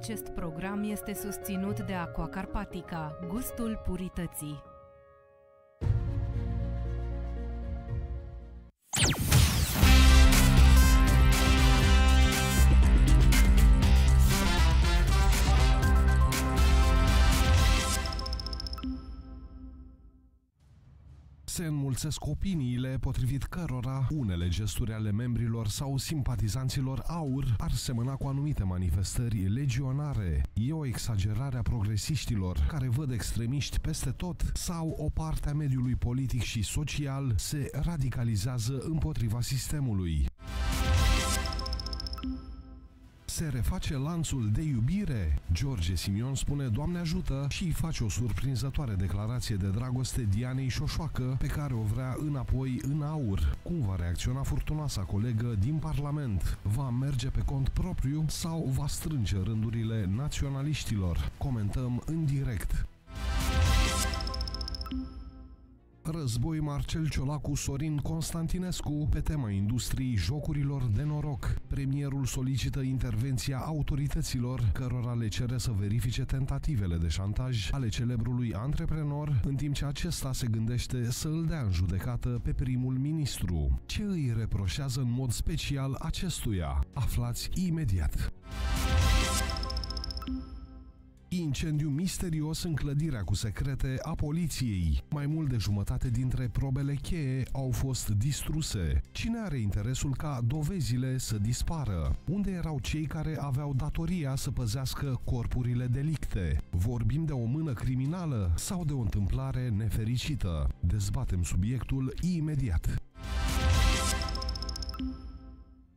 Acest program este susținut de Aqua Carpatica, gustul purității. Se înmulțesc opiniile potrivit cărora unele gesturi ale membrilor sau simpatizanților AUR ar semăna cu anumite manifestări legionare. E o exagerare a progresiștilor care văd extremiști peste tot sau o parte a mediului politic și social se radicalizează împotriva sistemului. Se reface lanțul de iubire. George Simion spune Doamne ajută și îi face o surprinzătoare declarație de dragoste Dianei Șoșoacă pe care o vrea înapoi în AUR. Cum va reacționa furtunoasa colegă din Parlament? Va merge pe cont propriu sau va strânge rândurile naționaliștilor? Comentăm în direct. Război Marcel Ciolacu Sorin Constantinescu pe tema industriei jocurilor de noroc. Premierul solicită intervenția autorităților cărora le cere să verifice tentativele de șantaj ale celebrului antreprenor, în timp ce acesta se gândește să îl dea în judecată pe primul ministru. Ce îi reproșează în mod special acestuia? Aflați imediat! Incendiu misterios în clădirea cu secrete a poliției. Mai mult de jumătate dintre probele cheie au fost distruse. Cine are interesul ca dovezile să dispară? Unde erau cei care aveau datoria să păzească corpurile delicte? Vorbim de o mână criminală sau de o întâmplare nefericită? Dezbatem subiectul imediat.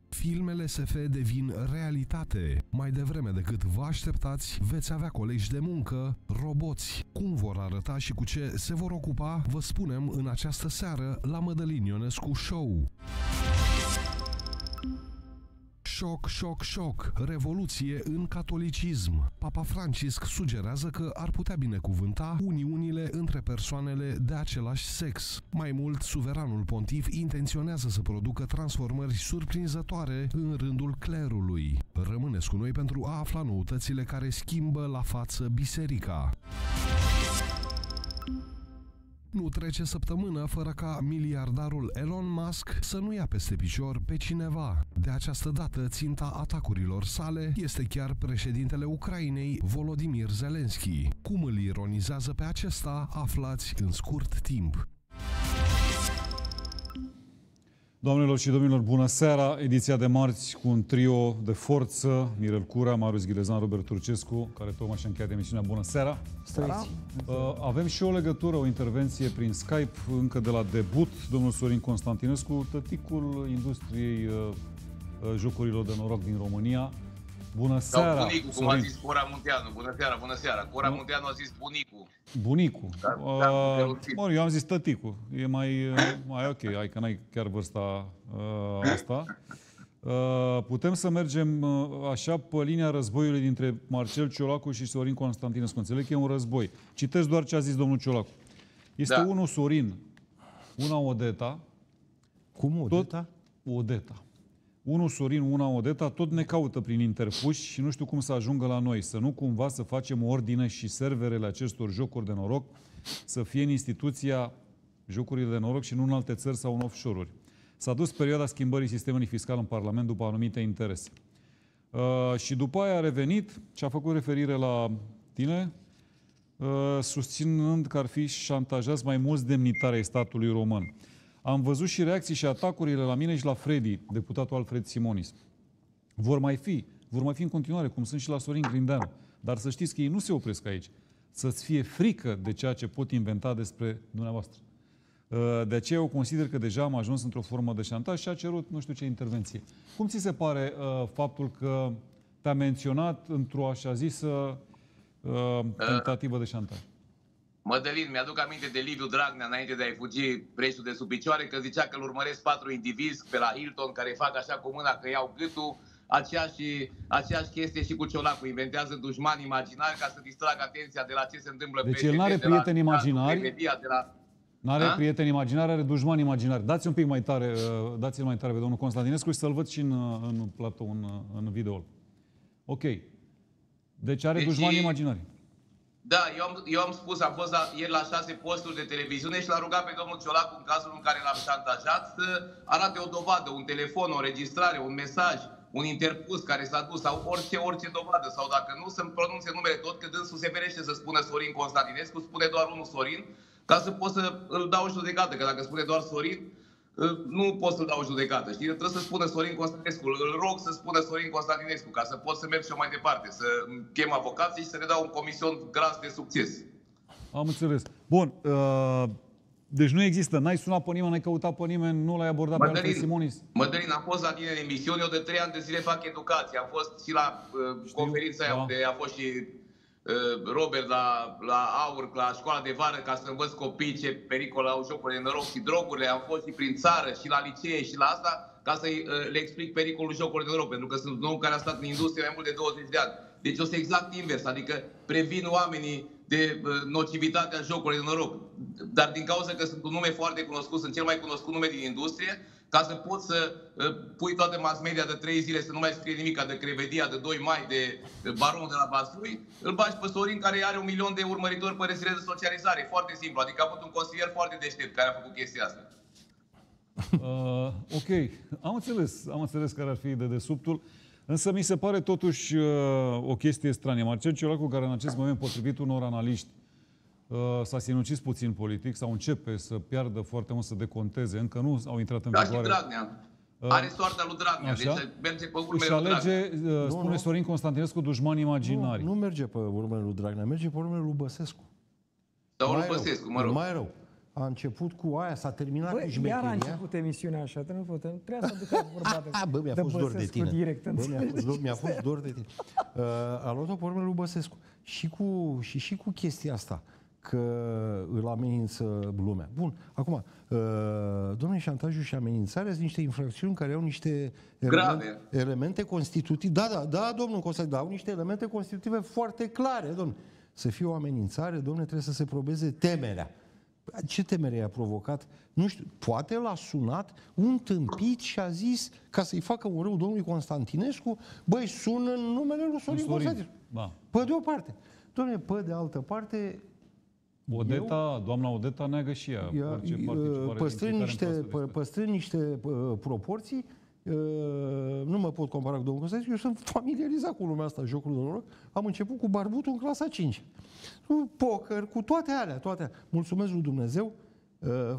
Filmele SF devin realitate. Mai devreme decât vă așteptați, veți avea colegi de muncă, roboți. Cum vor arăta și cu ce se vor ocupa, vă spunem în această seară la Mădălin Ionescu Show. Șoc, șoc, șoc! Revoluție în catolicism! Papa Francis sugerează că ar putea binecuvânta uniunile între persoanele de același sex. Mai mult, suveranul pontif intenționează să producă transformări surprinzătoare în rândul clerului. Rămâneți cu noi pentru a afla noutățile care schimbă la față biserica. Nu trece săptămână fără ca miliardarul Elon Musk să nu ia peste picior pe cineva. De această dată, ținta atacurilor sale este chiar președintele Ucrainei, Volodymyr Zelensky. Cum îl ironizează pe acesta, aflați în scurt timp. Doamnelor și domnilor, bună seara! Ediția de marți cu un trio de forță, Mirel Curea, Marius Ghilezan, Robert Turcescu, care tocmai și-a încheiat emisiunea. Bună seara! Avem și o legătură, o intervenție prin Skype, încă de la debut, domnul Sorin Constantinescu, tăticul industriei jocurilor de noroc din România. Bună seara! Sau bunicul, cum a zis Ora Munteanu. Bună seara, bună seara. Ora Munteanu a zis bunicul. Bunicul. Eu am zis tăticul. E mai ok, hai că n-ai chiar vârsta asta. Putem să mergem așa pe linia războiului dintre Marcel Ciolacu și Sorin Constantinescu. Înțeleg că e un război. Citesc doar ce a zis domnul Ciolacu. Este unul Sorin, una Odeta. Cum Odeta? Tot Odeta. Unul Sorin, una Odeta, tot ne caută prin interpuși și nu știu cum să ajungă la noi. Să nu cumva să facem ordine și serverele acestor jocuri de noroc să fie în instituția jocurile de noroc și nu în alte țări sau în offshore-uri. S-a dus perioada schimbării sistemului fiscal în Parlament după anumite interese. Și după aia a revenit și a făcut referire la tine, susținând că ar fi șantajați mai mulți demnitari ai statului român. Am văzut și reacții și atacurile la mine și la Fredi, deputatul Alfred Simonis. Vor mai fi în continuare, cum sunt și la Sorin Grindeanu. Dar să știți că ei nu se opresc aici. Să-ți fie frică de ceea ce pot inventa despre dumneavoastră. De aceea eu consider că deja am ajuns într-o formă de șantaj și a cerut nu știu ce intervenție. Cum ți se pare faptul că te-a menționat într-o așa zisă tentativă de șantaj? Mădălin, mi-aduc aminte de Liviu Dragnea, înainte de a-i fugi preșul de sub picioare, că zicea că îl urmăresc 4 indivizi pe la Hilton, care fac așa cu mâna că iau gâtul. Aceeași chestie și cu Ciolacu. Inventează dușmani imaginari ca să distragă atenția de la ce se întâmplă. Deci el n-are prieteni imaginari. N-are prieteni imaginari, are dușmani imaginari. Dați un pic mai tare, dați-l mai tare pe domnul Constantinescu și să-l văd și în platou, în video. Ok. Deci are dușmani imaginari. Da, eu am spus, am fost ieri la 6 posturi de televiziune și l-a rugat pe domnul Ciolacu, în cazul în care l-am șantajat, să arate o dovadă, un telefon, o înregistrare, un mesaj, un interpus care s-a dus sau orice dovadă. Sau dacă nu, să-mi pronunțe numele tot, că dânsul se ferește să spună Sorin Constantinescu, spune doar unul Sorin, ca să pot să îl dau în judecată, că dacă spune doar Sorin, nu pot să-l dau în judecată. Știi? Trebuie să spună Sorin Constantinescu. Îl rog să spună Sorin Constantinescu, ca să pot să merg și eu mai departe, să chem avocații și să le dau un comision gras de succes. Am înțeles. Bun. Deci nu există. N-ai sunat pe nimeni, n-ai căutat pe nimeni, nu l-ai abordat pe Alfred Simonis. Mădălin, am fost la tine în emisiune. Eu de 3 ani de zile fac educație. Am fost și la conferința aia unde a fost și Robert la Aur, la școala de vară, ca să învăț copiii ce pericol au jocurile de noroc și drogurile. Am fost și prin țară, și la licee, și la asta, ca să le explic pericolul jocurilor de noroc, pentru că sunt un om care a stat în industrie mai mult de 20 de ani. Deci o să exact invers, adică previn oamenii de nocivitatea jocurilor de noroc. Dar din cauza că sunt un nume foarte cunoscut, sunt cel mai cunoscut nume din industrie, ca să poți să pui toată mass media de 3 zile să nu mai scrie nimic, de Crevedia, de 2 mai, de Baronul de la Vaslui, îl bagi pe Sorin, care are 1 milion de urmăritori pe rețelele de socializare. Foarte simplu. Adică a avut un consilier foarte deștept care a făcut chestia asta. Ok. Am înțeles care ar fi dedesubtul. Însă mi se pare totuși o chestie stranie. Marcel Ciolacu, care în acest moment, potrivit unor analiști, s-a sinucis puțin politic, sau începe să piardă foarte mult, să deconteze. Încă nu au intrat în vigoare. Da, și Dragnea. Are soarta lui Dragnea. Așa? Deci merge pe urmele lui Dragnea. Spune Sorin Constantinescu, dușmani imaginari. Nu merge pe urmele lui Dragnea, merge pe urmele lui Băsescu. Sau lui Băsescu, mă rog. Mai rău. A început cu aia, s-a terminat cu șmecheria. Iar a început emisiunea așa, trebuia să ducă vorba de mi-a fost dor de tine. Mi-a fost dor de tine. A luat-o pe urmele lui Băsescu. Și cu chestia asta, că îl amenință lumea. Bun, acum, domnule, șantajul și amenințarea sunt niște infracțiuni care au niște elemente constitutive. Da, domnul Constantin, au niște elemente constitutive foarte clare, domnule. Să fie o amenințare, domnule, trebuie să se probeze temerea. Ce temere i-a provocat? Nu știu, poate l-a sunat un tâmpit și a zis, ca să-i facă un rău domnului Constantinescu, băi, sună în numele lui Sorin Constantinescu. Da. Pe de o parte. Dom'le, pe de altă parte... Odeta, doamna Odeta neagă și ea. Păstrând niște proporții, nu mă pot compara cu domnul Constantinescu, eu sunt familiarizat cu lumea asta, jocul de noroc. Am început cu barbutul în clasa 5. Cu poker, cu toate alea, toate alea. Mulțumesc lui Dumnezeu,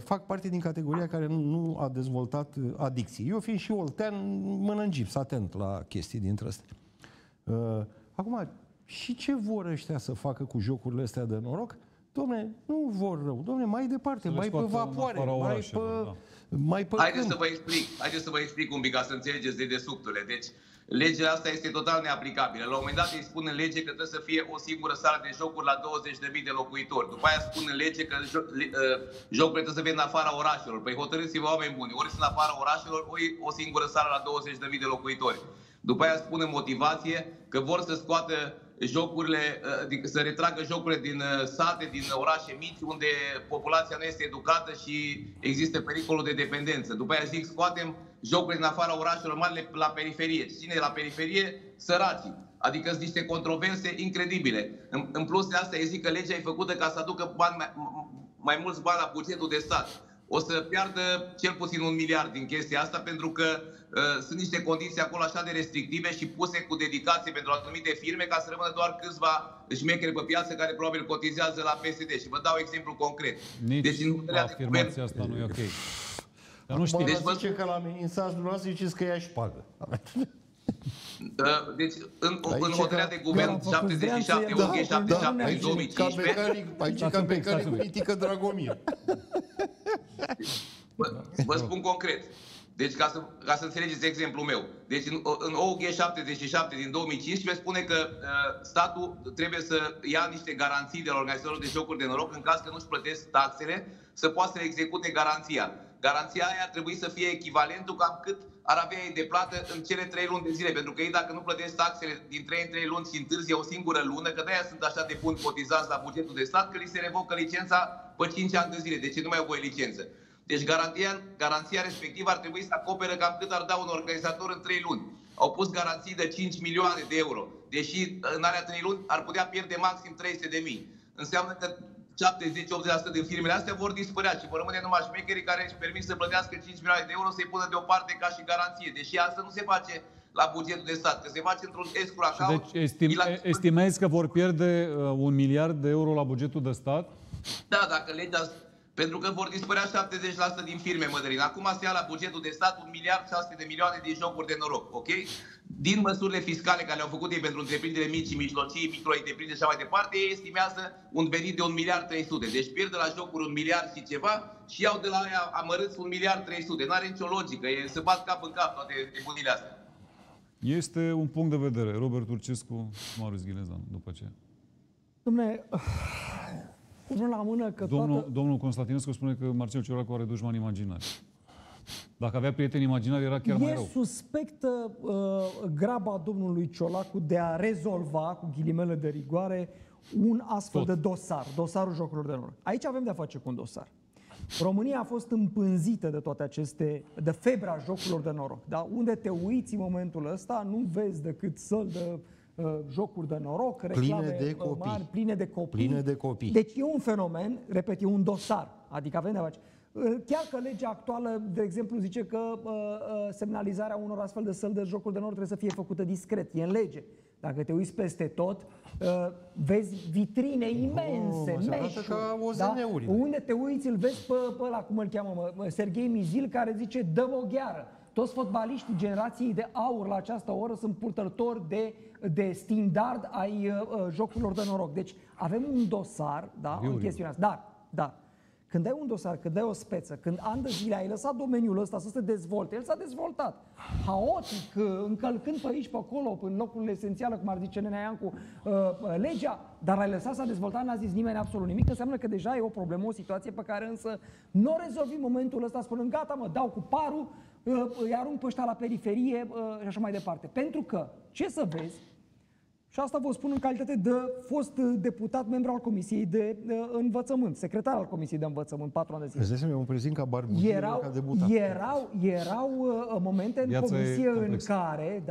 fac parte din categoria care nu a dezvoltat adicții. Eu fiind și oltean, mănângips, atent la chestii dintre astea. Acum, și ce vor ăștia să facă cu jocurile astea de noroc? Dom'le, nu vor rău. Dom'le, mai departe, mai pe vapoare, mai pe... Haideți să vă explic un pic, ca să înțelegeți dedesubturile. Deci, legea asta este total neaplicabilă. La un moment dat îi spun în lege că trebuie să fie o singură sală de jocuri la 20.000 de locuitori. După aia spun în lege că jocurile trebuie să fie în afara orașelor. Păi hotărâți-vă, oameni buni, ori sunt în afara orașelor, ori o singură sală la 20.000 de locuitori. După aia spun în motivație că vor să scoată jocurile, să retragă jocurile din sate, din orașe mici, unde populația nu este educată și există pericolul de dependență. După aia zic, scoatem jocurile din afara orașelor mari la periferie. Cine la periferie? Săracii. Adică sunt niște controverse incredibile. În plus de asta, eu zic că legea e făcută ca să aducă bani, mai mulți bani la bugetul de stat. O să piardă cel puțin 1 miliard din chestia asta, pentru că sunt niște condiții acolo așa de restrictive și puse cu dedicație pentru anumite firme, ca să rămână doar câțiva șmecheri pe piață care probabil cotizează la PSD. Și vă dau exemplu concret. Deci nu afirmația asta nu e ok. Dar nu știu. Deci vă zice că la amenințați dumneavoastră, ziceți că ea își pagă. Deci, în hotărârea de guvern 77, ok, 77, în 2015... Aici ca pe care critică Dragomir. Vă spun concret. Deci, ca să înțelegeți exemplul meu. Deci, în OUG 77 din 2015 spune că statul trebuie să ia niște garanții de la organizatorilor de jocuri de noroc, în caz că nu-și plătesc taxele, să poată să le execute garanția. Garanția aia ar trebui să fie echivalentul cam cât ar avea ei de plată în cele 3 luni de zile, pentru că ei, dacă nu plătesc taxele din 3 în 3 luni și întârzie o singură lună, că de-aia sunt așa de buni cotizați la bugetul de stat, că li se revocă licența pe 5 ani de zile. Deci nu mai au voie licență. Deci garanția respectivă ar trebui să acopere cam cât ar da un organizator în 3 luni. Au pus garanții de 5 milioane de euro, deși în area 3 luni ar putea pierde maxim 300.000. Înseamnă că 70-80% din firmele astea vor dispărea și vor rămâne numai șmecherii care își permit să plătească 5 milioane de euro să-i pună deoparte ca și garanție. Deși asta nu se face la bugetul de stat, că se face într-un escrow account. Deci estimezi că vor pierde 1 miliard de euro la bugetul de stat? Da, dacă legea... Pentru că vor dispărea 70% din firme, Mădălin. Acum se ia la bugetul de stat 1,6 miliarde de jocuri de noroc, ok? Din măsurile fiscale care le-au făcut ei pentru întreprinderile mici și mijlocii, micro-întreprinderi și așa mai departe, ei estimează un venit de 1,3 miliarde. Deci pierd de la jocuri 1 miliard și ceva și iau de la aia amărâți 1,3 miliarde. N-are nicio logică, se bat cap în cap toate nebunile astea. Este un punct de vedere. Robert Turcescu, Marius Ghilezan, după ce... Dom'le... Unul la mână că domnul Constantinescu spune că Marcel Ciolacu are dușmani imaginari. Dacă avea prieteni imaginari, era chiar mai rău. Suspectă graba domnului Ciolacu de a rezolva, cu ghilimele de rigoare, un astfel de dosar, dosarul jocurilor de noroc. Aici avem de-a face cu un dosar. România a fost împânzită de toate aceste, de febra jocurilor de noroc. Dar unde te uiți în momentul ăsta, nu vezi decât săl de... jocuri de noroc, reclame mari, pline de copii. Deci e un fenomen, repet, e un dosar. Adică avem de face. Chiar că legea actuală, de exemplu, zice că semnalizarea unor astfel de săli de jocuri de noroc trebuie să fie făcută discret. E în lege. Dacă te uiți peste tot, vezi vitrine imense, meșuri, da? Unde te uiți, îl vezi pe ăla, cum îl cheamă, Serghei Mizil, care zice, dă-mă o gheară. Toți fotbaliștii generației de aur la această oră sunt purtători de standard ai jocurilor de noroc. Deci avem un dosar, da, în chestiunea asta. Da. Când ai un dosar, când ai o speță, când ani de zile ai lăsat domeniul ăsta să se dezvolte, el s-a dezvoltat. Haotic, încălcând pe aici, pe acolo, în locurile esențiale, cum ar zice Nenea Iancu, legea, dar ai lăsat s-a dezvoltat, n-a zis nimeni absolut nimic, înseamnă că deja e o problemă, o situație pe care însă nu o rezolvi momentul ăsta spunând, gata mă, dau cu parul, îi arunc pe ăștia la periferie și așa mai departe. Pentru că, ce să vezi, și asta vă spun în calitate de fost deputat, membru al Comisiei de Învățământ, secretar al Comisiei de Învățământ, 4 ani de zile. Îți dai seama, eu mă prezint ca barbugie, ca deputat. Erau momente în comisie în care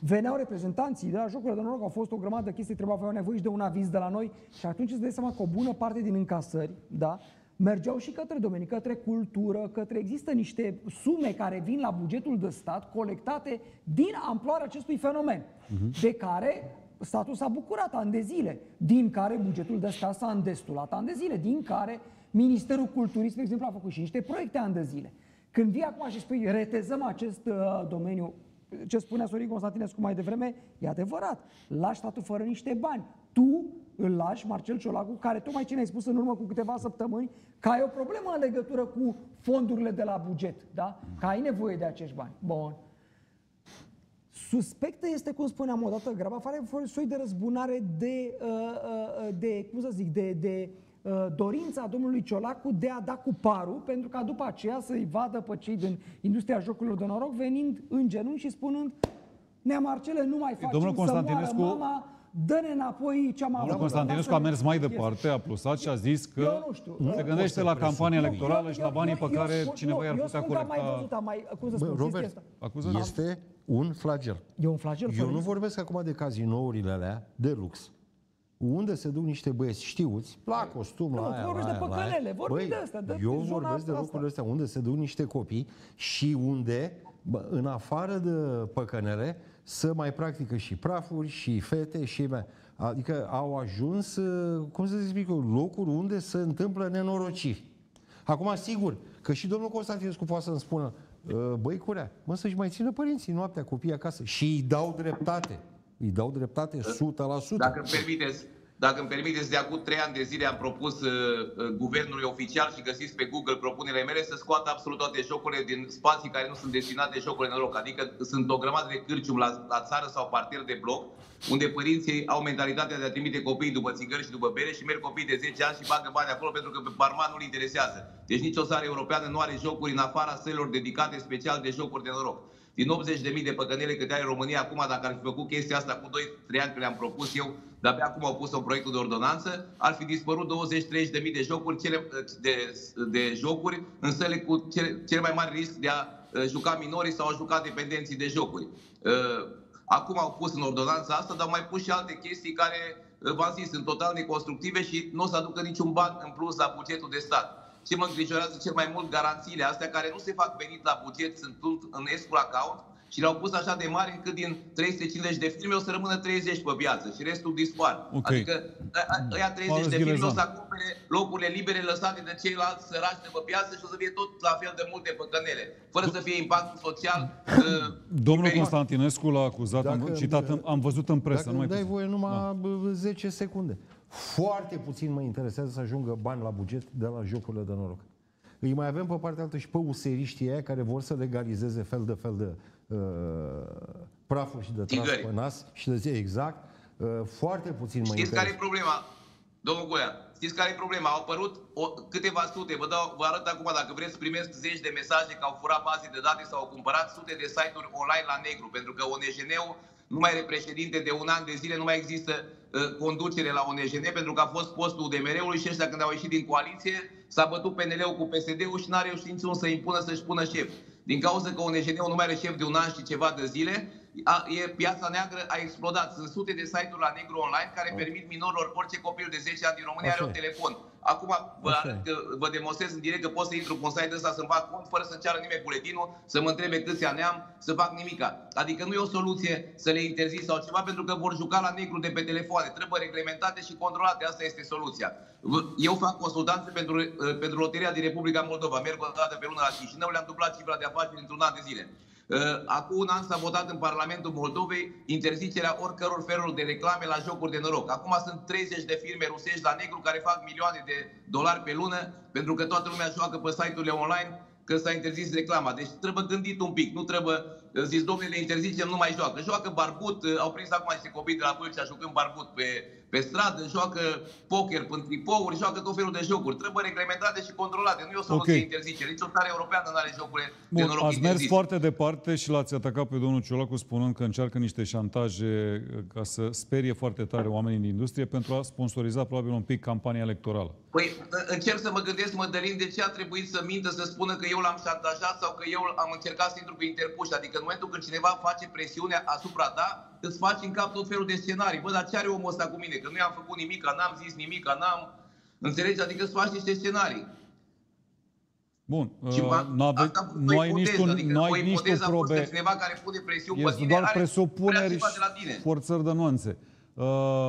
veneau reprezentanții de la Jocurile de Noroc, au fost o grămadă de chestii, aveau nevoie și de un aviz de la noi și atunci îți dai seama că o bună parte din încasări, da, mergeau și către domenii, către cultură, către există niște sume care vin la bugetul de stat colectate din amploarea acestui fenomen, de care statul s-a bucurat ani de zile, din care bugetul de stat s-a îndestulat ani de zile, din care Ministerul Culturii, spre exemplu, a făcut și niște proiecte ani de zile. Când vii acum și spui, retezăm acest domeniu, ce spunea Sorin Constantinescu mai devreme, e adevărat, lași statul fără niște bani. Tu îl lași, Marcel Ciolacu, care tocmai ce ne-ai spus în urmă cu câteva săptămâni, că ai o problemă în legătură cu fondurile de la buget, da? Că ai nevoie de acești bani. Bun. Suspectă este, cum spuneam odată, graba, fără un soi de răzbunare de dorința domnului Ciolacu de a da cu parul, pentru ca după aceea să-i vadă pe cei din industria jocurilor de noroc venind în genunchi și spunând, nea Marcele, nu mai facem să Constantinescu... moară mama, dă-ne înapoi ce am avut. Domnul Constantinescu a mers mai departe, a plusat și a zis că se gândește la campania electorală și la banii pe care cineva i-ar putea colecta. Robert, este un flagel. Eu nu vorbesc acum de cazinourile alea de lux, unde se duc niște băieți știuți, la costum, la aia, vorbesc de păcălele, vorbim de astea. Eu vorbesc de lucrurile astea, unde se duc niște copii și unde, în afară de păcănele, să mai practică și prafuri, și fete, și... Adică au ajuns, cum să zic, locuri unde se întâmplă nenorociri. Acum, sigur, că și domnul Constantinescu poate să-mi spună, băi, Curea, mă, să-și mai țină părinții noaptea copiii acasă. Și îi dau dreptate. Îi dau dreptate 100%. Dacă îmi permiteți, de acum 3 ani de zile am propus guvernului oficial și găsiți pe Google propunerile mele să scoată absolut toate jocurile din spații care nu sunt destinate jocurile de noroc. Adică sunt o grămadă de cârcium la țară sau parter de bloc, unde părinții au mentalitatea de a trimite copiii după țigări și după bere și merg copiii de 10 ani și bagă bani acolo pentru că pe barman nu-l interesează. Deci nicio țară europeană nu are jocuri în afara sălilor dedicate special de jocuri de noroc. Din 80.000 de păcănele câte are România acum, dacă ar fi făcut chestia asta cu 2-3 ani că le-am propus eu, dar abia acum au pus un proiect de ordonanță, ar fi dispărut 20-30.000 de jocuri în săle cu cel mai mare risc de a juca minorii sau au jucat dependenții de jocuri. Acum au pus în ordonanța asta, dar au mai pus și alte chestii care, v-am zis, sunt total neconstructive și nu o să aducă niciun ban în plus la bugetul de stat. Ce mă îngrijorează cel mai mult, garanțiile astea care nu se fac venit la buget, sunt în escrow account și le-au pus așa de mari încât din 350 de filme o să rămână 30 pe piață și restul dispar. Okay. Adică ăia 30 de filme o să acopere locurile libere lăsate de ceilalți săraci de pe piață și o să fie tot la fel de multe păcănele, fără să fie impactul social. Domnul Constantinescu l-a acuzat, am văzut în presă. Dacă îmi dai voie numai 10 secunde. Foarte puțin mă interesează să ajungă bani la buget de la jocurile de noroc. Îi mai avem pe partea altă și pe useriștii aia care vor să legalizeze fel de fel de praful și de tras pe nas și de zi, exact. Foarte puțin mă interesează. Știți care e problema, domnul Goia? Știți care e problema? Au apărut câteva sute, vă arăt acum, dacă vreți să primesc zeci de mesaje că au furat bazii de date sau au cumpărat sute de site-uri online la negru, pentru că ONJN-ul nu mai are președinte de un an de zile, nu mai există conducere la ONJN, pentru că a fost postul UDMR-ului și ăștia, când au ieșit din coaliție, s-a bătut PNL-ul cu PSD-ul și n-a reușit niciun să impună să-și pună șef. Din cauza că ONJN-ul nu mai are șef de un an și ceva de zile, piața neagră a explodat. Sunt sute de site-uri la negru online care permit minorilor, orice copil de 10 ani din România are un telefon. Acum vă demonstrez în direct că pot să intru pe un site ăsta să-mi fac cont fără să-mi ceară nimeni buletinul, să mă întrebe câți ani am, să fac nimica. Adică nu e o soluție să le interzic sau ceva, pentru că vor juca la negru de pe telefoane. Trebuie reglementate și controlate. Asta este soluția. Eu fac consultanțe pentru Loteria din Republica Moldova. Merg o dată pe lună la Chișinău, le-am dublat cifra de afaceri într-un an de zile. Acum un an s-a votat în Parlamentul Moldovei interzicerea oricăror feluri de reclame la jocuri de noroc. Acum sunt 30 de firme rusești la negru care fac milioane de dolari pe lună, pentru că toată lumea joacă pe site-urile online că s-a interzis reclama. Deci trebuie gândit un pic, nu trebuie zis, domnule, le interzicem, nu mai joacă. Joacă barbut, au prins acum niște copii de la Pâlcea jucând barbut pe stradă, joacă poker până tripouri, joacă tot felul de jocuri. Trebuie reglementate și controlate. Nu e o soluție interzicere. Nici o țară europeană nu are jocurile de noroc interzise. Ați mers foarte departe și l-ați atacat pe domnul Ciolacu spunând că încearcă niște șantaje ca să sperie foarte tare oamenii din industrie pentru a sponsoriza probabil un pic campania electorală. Păi încerc să mă gândesc, Mădălin, de ce a trebuit să mintă, să spună că eu l-am șantajat sau că eu am încercat să intru pe interpuși. Adică în momentul când cineva face presiunea asupra ta, îți faci în cap tot felul de scenarii. Bă, dar ce are omul ăsta cu mine? Că nu i-am făcut nimic, n-am zis nimic, n-am... Înțelegi? Adică îți faci niște scenarii. Bun. Nu ai nici tu probe. Cineva care pune presiune pe tine, doar presupuneri și forțări de nuanțe.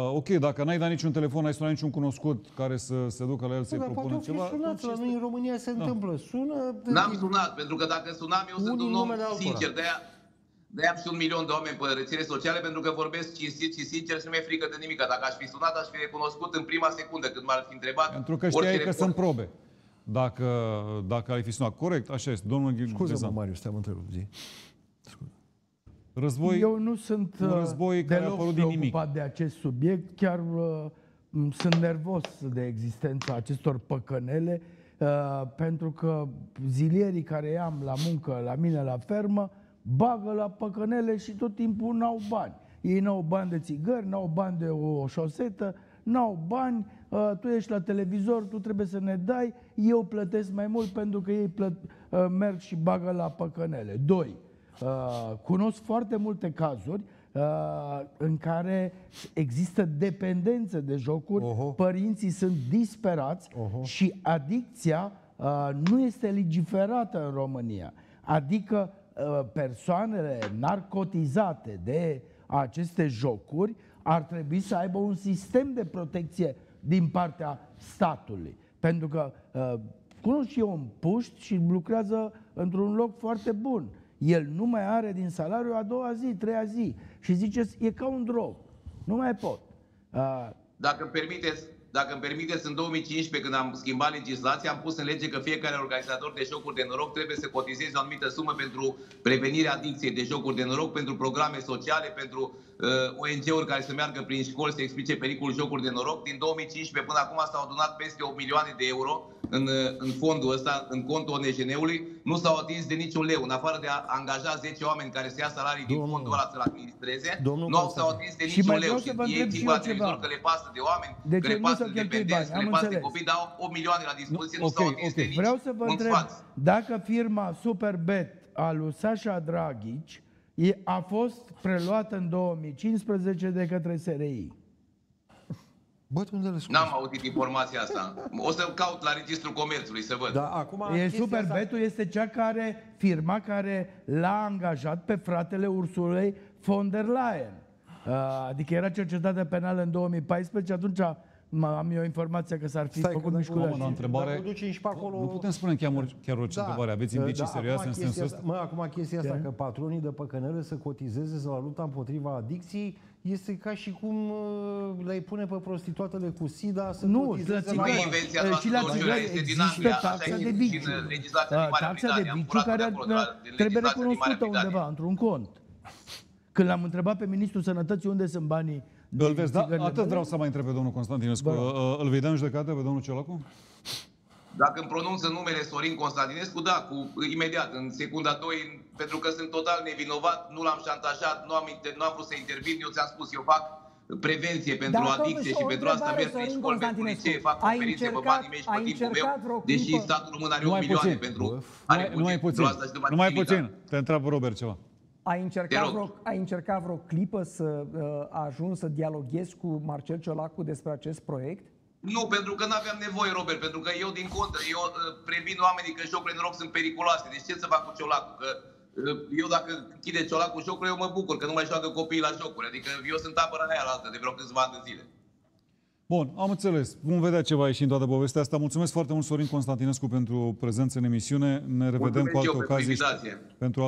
Ok, dacă n-ai dat niciun telefon, n-ai sunat niciun cunoscut care să se ducă la el să-i propună ceva... Sunați, la noi în România se întâmplă. Sună... N-am sunat, pentru că dacă sunam eu sunt un om sincer, de-aia am și 1 milion de oameni pe rețele sociale, pentru că vorbesc cinstit și sincer și nu mi-e frică de nimic. Dacă aș fi sunat, aș fi recunoscut în prima secundă când m-ar fi întrebat. Pentru că știai că sunt probe. Dacă ai fi sunat corect, așa este. Domnul Ghilezan. Scuze-mă, Marius, te-am întrerupt. Eu nu sunt deloc preocupat de acest subiect, chiar sunt nervos de existența acestor păcănele, pentru că zilierii care i-am la muncă, la mine la fermă, bagă la păcănele și tot timpul n-au bani. Ei n-au bani de țigări, n-au bani de o șosetă, n-au bani, tu ești la televizor, tu trebuie să ne dai, eu plătesc mai mult pentru că ei merg și bagă la păcănele. 2. Cunosc foarte multe cazuri în care există dependență de jocuri, părinții sunt disperați și adicția nu este legiferată în România. Adică persoanele narcotizate de aceste jocuri ar trebui să aibă un sistem de protecție din partea statului. Pentru că cunosc eu un puști și lucrează într-un loc foarte bun. El nu mai are din salariu a doua zi, treia zi. Și ziceți, e ca un drog. Nu mai pot. Dacă îmi permiteți, în 2015, când am schimbat legislația, am pus în lege că fiecare organizator de jocuri de noroc trebuie să cotizeze o anumită sumă pentru prevenirea adicției de jocuri de noroc, pentru programe sociale, pentru ONG-uri care să meargă prin școli să explice pericolul jocuri de noroc. Din 2015 până acum s-au adunat peste 8 milioane de euro în fondul ăsta, în contul ONJN-ului. Nu s-au atins de niciun leu, în afară de a angaja 10 oameni care se ia salarii din fondul ăla să-l administreze. Nu s-au atins de niciun leu. Și ei zic la televizor că le pasă de oameni, că le pasă de dependenți, că le pasă de copii, dar au 8 milioane la dispoziție, nu s-au atins de nici. Vreau să vă întreb, dacă firma Superbet a lui Sașa Dragici a fost preluată în 2015 de către SRI. N-am auzit informația asta. O să caut la Registrul Comerțului să văd. Da, acum e super asta... Betul este cea care, firma care l-a angajat pe fratele Ursulei von der Leyen. Adică era cercetată penală în 2014, atunci am eu informația că s-ar fi făcut mișcule. Nu putem spune chiar orice întrebare. Aveți indicii serioase în sensul ăsta? Mă, acum chestia asta că patronii de păcănele să cotizeze la lupta împotriva adicției este ca și cum le-ai pune pe prostituatele cu SIDA să cotizeze la... Nu, invenția noastră este din Anglia. Taxa de biciu. Taxa de biciu care trebuie recunoscută undeva, într-un cont. Când l-am întrebat pe ministrul sănătății unde sunt banii... Îl vezi, da? Atât vreau să mai întreb pe domnul Constantinescu. Îl vei da în judecată pe domnul Ciolacu? Dacă îmi pronunță numele Sorin Constantinescu, da, imediat, în secunda 2, pentru că sunt total nevinovat, nu l-am șantajat, nu am vrut să intervin, eu ți-am spus, eu fac prevenție pentru adicție și pentru asta merg prin școli, pentru licee, fac conferințe pe banii mei și pe timpul meu, deși statul român are 8 milioane pentru... Numai puțin, te întreabă Robert ceva. Ai încercat vreo clipă să ajungi să dialoghezi cu Marcel Ciolacu despre acest proiect? Nu, pentru că nu aveam nevoie, Robert, pentru că eu, din contră, eu previn oamenii că jocurile de noroc sunt periculoase. Deci ce să fac cu Ciolacu? Că eu dacă închide Ciolacu jocul, eu mă bucur că nu mai joacă copiii la jocuri. Adică eu sunt apăra aia la altă de vreo câțiva ani de zile. Bun, am înțeles. Vom vedea ce va ieși în toată povestea asta. Mulțumesc foarte mult, Sorin Constantinescu, pentru prezență în emisiune. Ne revedem cu alte ocazii și pentru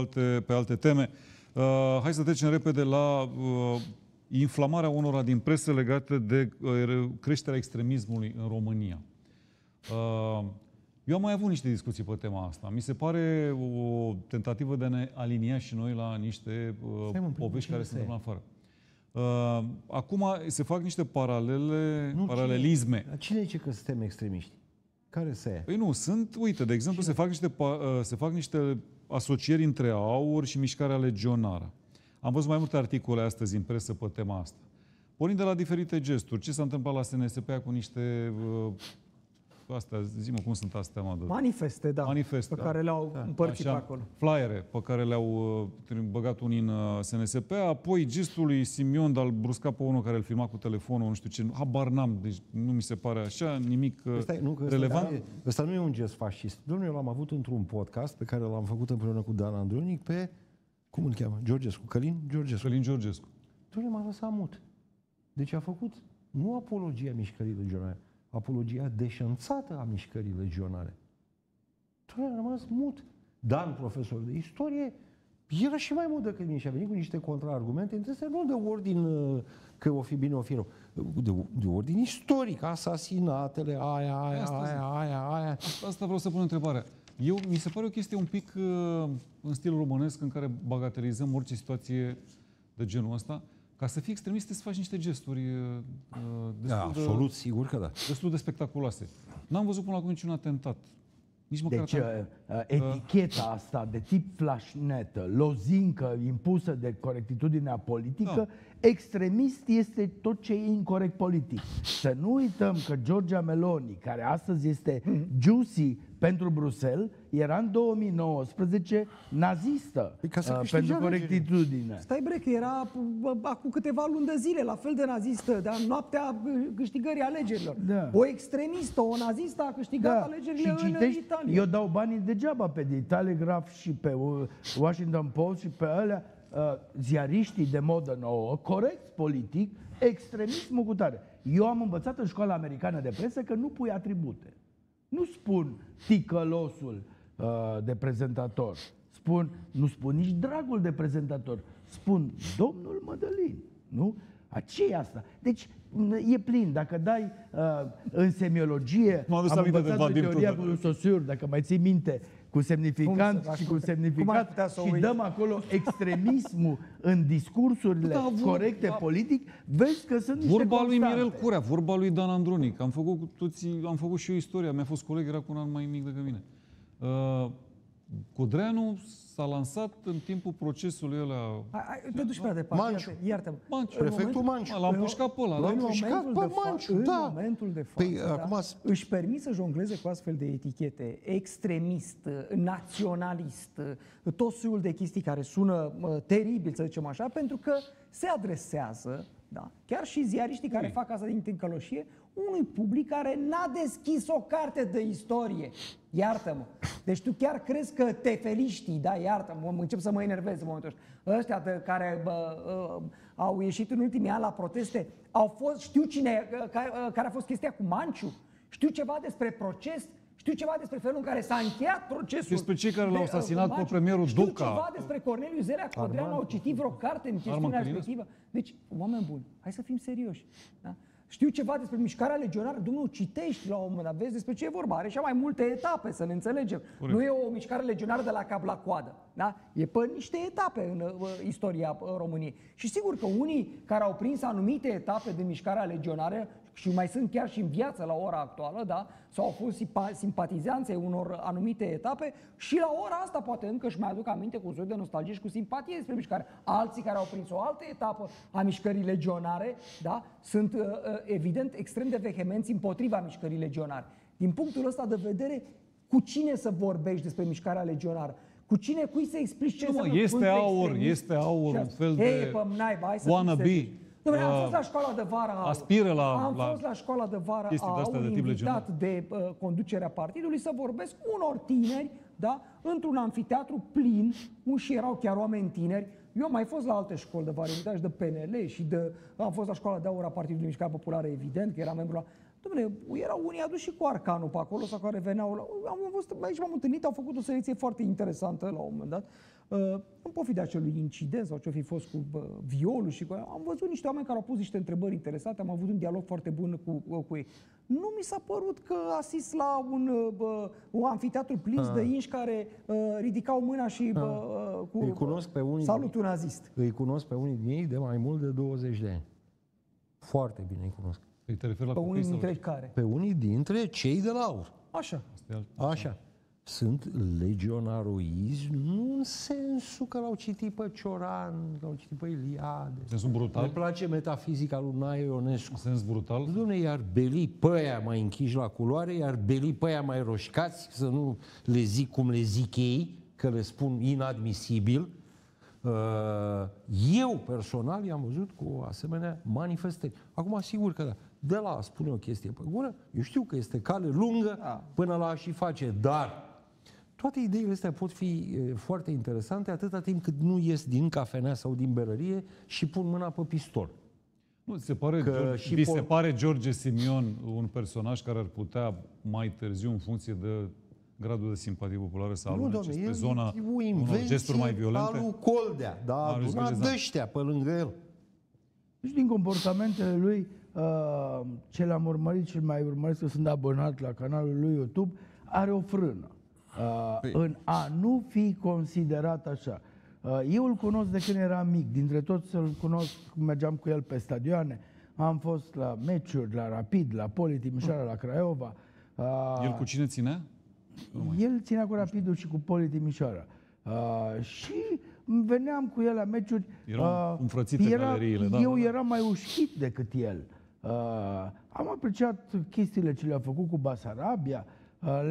pe alte teme. Hai să trecem repede la inflamarea unora din presă legată de creșterea extremismului în România. Eu am mai avut niște discuții pe tema asta. Mi se pare o tentativă de a ne alinia și noi la niște povești care se întâmplă afară. Acum se fac niște paralelisme. Cine zice că suntem extremiști? Care se ia? Păi nu, sunt, uite, de exemplu, se fac niște asocieri între AUR și mișcarea legionară. Am văzut mai multe articole astăzi în presă pe tema asta. Pornind de la diferite gesturi, ce s-a întâmplat la SNSP cu niște... astea, zi-mă, cum sunt astea, mă, manifeste, da. Manifeste, pe care le-au împărțit acolo. Flyere pe care le-au băgat unii în SNSP, apoi gestul lui Simion de a-l brusca pe unul care îl filma cu telefonul, nu știu ce, habar n-am, deci nu mi se pare așa, nimic relevant. Ăsta nu e un gest fascist. Domnule, eu l-am avut într-un podcast pe care l-am făcut împreună cu Dan Andronic pe, cum îl cheamă, Georgescu, Călin Georgescu. Călin Georgescu. Domnule, m-a lăsat mut. Deci a făcut nu apologia mișcării legionare, apologia deșanțată a mișcării legionare. Dom'le, a rămas mut. Dan, profesor de istorie, era și mai mult decât mine și a venit cu niște contraargumente. Interesant, nu de ordin că o fi bine, o fi rău. De ordin istoric. Asasinatele, aia. Asta vreau să pun întrebarea. Mi se pare o chestie un pic în stil românesc, în care bagatelizăm orice situație de genul ăsta. Ca să fii extremist, trebuie să faci niște gesturi destul de spectaculoase. N-am văzut până acum niciun atentat. Nici măcar deci, eticheta asta de tip flashnetă, lozincă impusă de corectitudinea politică, extremist este tot ce e incorect politic. Să nu uităm că Giorgia Meloni, care astăzi este juicy pentru Bruxelles, era în 2019 nazistă pentru corectitudine. Stai bre, că era acum câteva luni de zile la fel de nazistă, dar noaptea câștigării alegerilor. Da. O extremistă, o nazistă a câștigat alegerile în Italia. Eu dau banii degeaba pe The Telegraph și pe Washington Post și pe alea, ziariștii de modă nouă, corect politic, extremismul cu tare. Eu am învățat în școala americană de presă că nu pui atribute. Nu spun ticălosul de prezentator, nu spun nici dragul de prezentator, spun domnul Mădălin, nu? Aceea asta. Deci e plin. Dacă dai în semiologie, am învățat de teoria cu sosiuri, dacă mai ții minte, cu semnificant și cu semnificat și dăm acolo extremismul în discursurile corecte politic, vezi că sunt niște vorba constante. Lui Mirel Curea, vorba lui Dan Andronic. Am făcut și eu istoria. Mi-a fost coleg, era cu un an mai mic decât mine. Codreanu s-a lansat în timpul procesului ăla... Te duci prea departe, Manciu. Iartă-mă. Prefectul Manciu. L-am pușcat pe ăla. L-am pușcat pe Manciu, da. În momentul de față își permit să jongleze cu astfel de etichete. Extremist, naționalist, tot soiul de chestii care sună teribil, să zicem așa, pentru că se adresează, da, chiar și ziariștii care fac asta din tâncăloșie, unui public care n-a deschis o carte de istorie. Iartă-mă. Deci tu chiar crezi că tefeliștii, da, iartă-mă, încep să mă enervez în momentul ăsta, ăștia de care au ieșit în ultimii ani la proteste, au fost, știu cine, care a fost chestia cu Manciu, știu ceva despre proces, știu ceva despre felul în care s-a încheiat procesul. Despre cei care l-au asasinat pe premierul Duca. Știu ceva despre Corneliu Zelea Codreanu, au citit vreo carte în chestiunea respectivă. Deci, oameni buni, hai să fim serioși. Da? Știu ceva despre mișcarea legionară. Domnul, citești la un moment dat, vezi despre ce e vorba. Are și mai multe etape, să ne înțelegem. Corect. Nu e o mișcare legionară de la cap la coadă. Da? E pe niște etape în istoria României. Și sigur că unii care au prins anumite etape de mișcarea legionară și mai sunt chiar și în viață la ora actuală, da? Sau au fost simpatizanțe unor anumite etape și la ora asta poate încă își mai aduc aminte cu un soi de nostalgie și cu simpatie despre mișcare. Alții care au prins o altă etapă a mișcării legionare, da? Sunt evident extrem de vehemenți împotriva mișcării legionare. Din punctul ăsta de vedere, cu cine să vorbești despre mișcarea legionară? Cu cine, cui să explici ce înseamnă? Este aur, un fel de wannabe. Dom'le, am fost la școala de vară a Aur, invitat de conducerea partidului să vorbesc unor tineri, da, într-un anfiteatru plin, unde erau chiar oameni tineri. Eu am mai fost la alte școli de vară, invitat și de PNL și de... Am fost la școala de aur a Partidului Mișcare Populară, evident, că era membru la... Dom'le, erau unii aduși și cu arcanul pe acolo sau care veneau la... Aici m-am întâlnit, au făcut o selecție foarte interesantă la un moment dat. În pofida acelui incident sau ce-o fi fost cu violul și cu... Am văzut niște oameni care au pus niște întrebări interesante, am avut un dialog foarte bun cu ei. Nu mi s-a părut că asist la un anfiteatru plin de inși care ridicau mâna și cu salutul nazist. Îi cunosc pe unii din ei de mai mult de 20 de ani. Foarte bine îi cunosc. Te referi la pe unii dintre care? Pe unii dintre cei de la aur. Așa. Așa. Sunt legionaroizi, nu în sensul că l-au citit pe Cioran, că l-au citit pe Eliade. În sensul brutal? Îmi place metafizica lui Nae Ionescu. În sens brutal? Doamne, iar belii pe aia mai închiși la culoare, iar belii pe aia mai roșcați, să nu le zic cum le zic ei, că le spun inadmisibil. Eu personal i-am văzut cu asemenea manifestări. Acum, sigur că da. De la a spune o chestie pe gură, eu știu că este cale lungă până la a și face, dar... Toate ideile astea pot fi foarte interesante atâta timp cât nu ies din cafenea sau din berărie și pun mâna pe pistol. Nu, vi se pare George Simion un personaj care ar putea mai târziu, în funcție de gradul de simpatie populară, să alunece pe zona unor gesturi mai violente? Nu, domnule, Coldea, dar a adunat dăștea pe lângă el. Deci din comportamentele lui, ce l-am urmărit și mai urmăresc, că sunt abonat la canalul lui YouTube, are o frână. În a nu fi considerat așa. Eu îl cunosc de când eram mic, dintre toți îl cunosc, mergeam cu el pe stadioane, am fost la meciuri, la Rapid, la Poli Timișoara, la Craiova. El cu cine ținea? El ținea cu Rapidul și cu Poli Timișoara. Și veneam cu el la meciuri. Erau înfrățite galeriile, da? Eu eram mai ușchit decât el. Am apreciat chestiile ce le-a făcut cu Basarabia,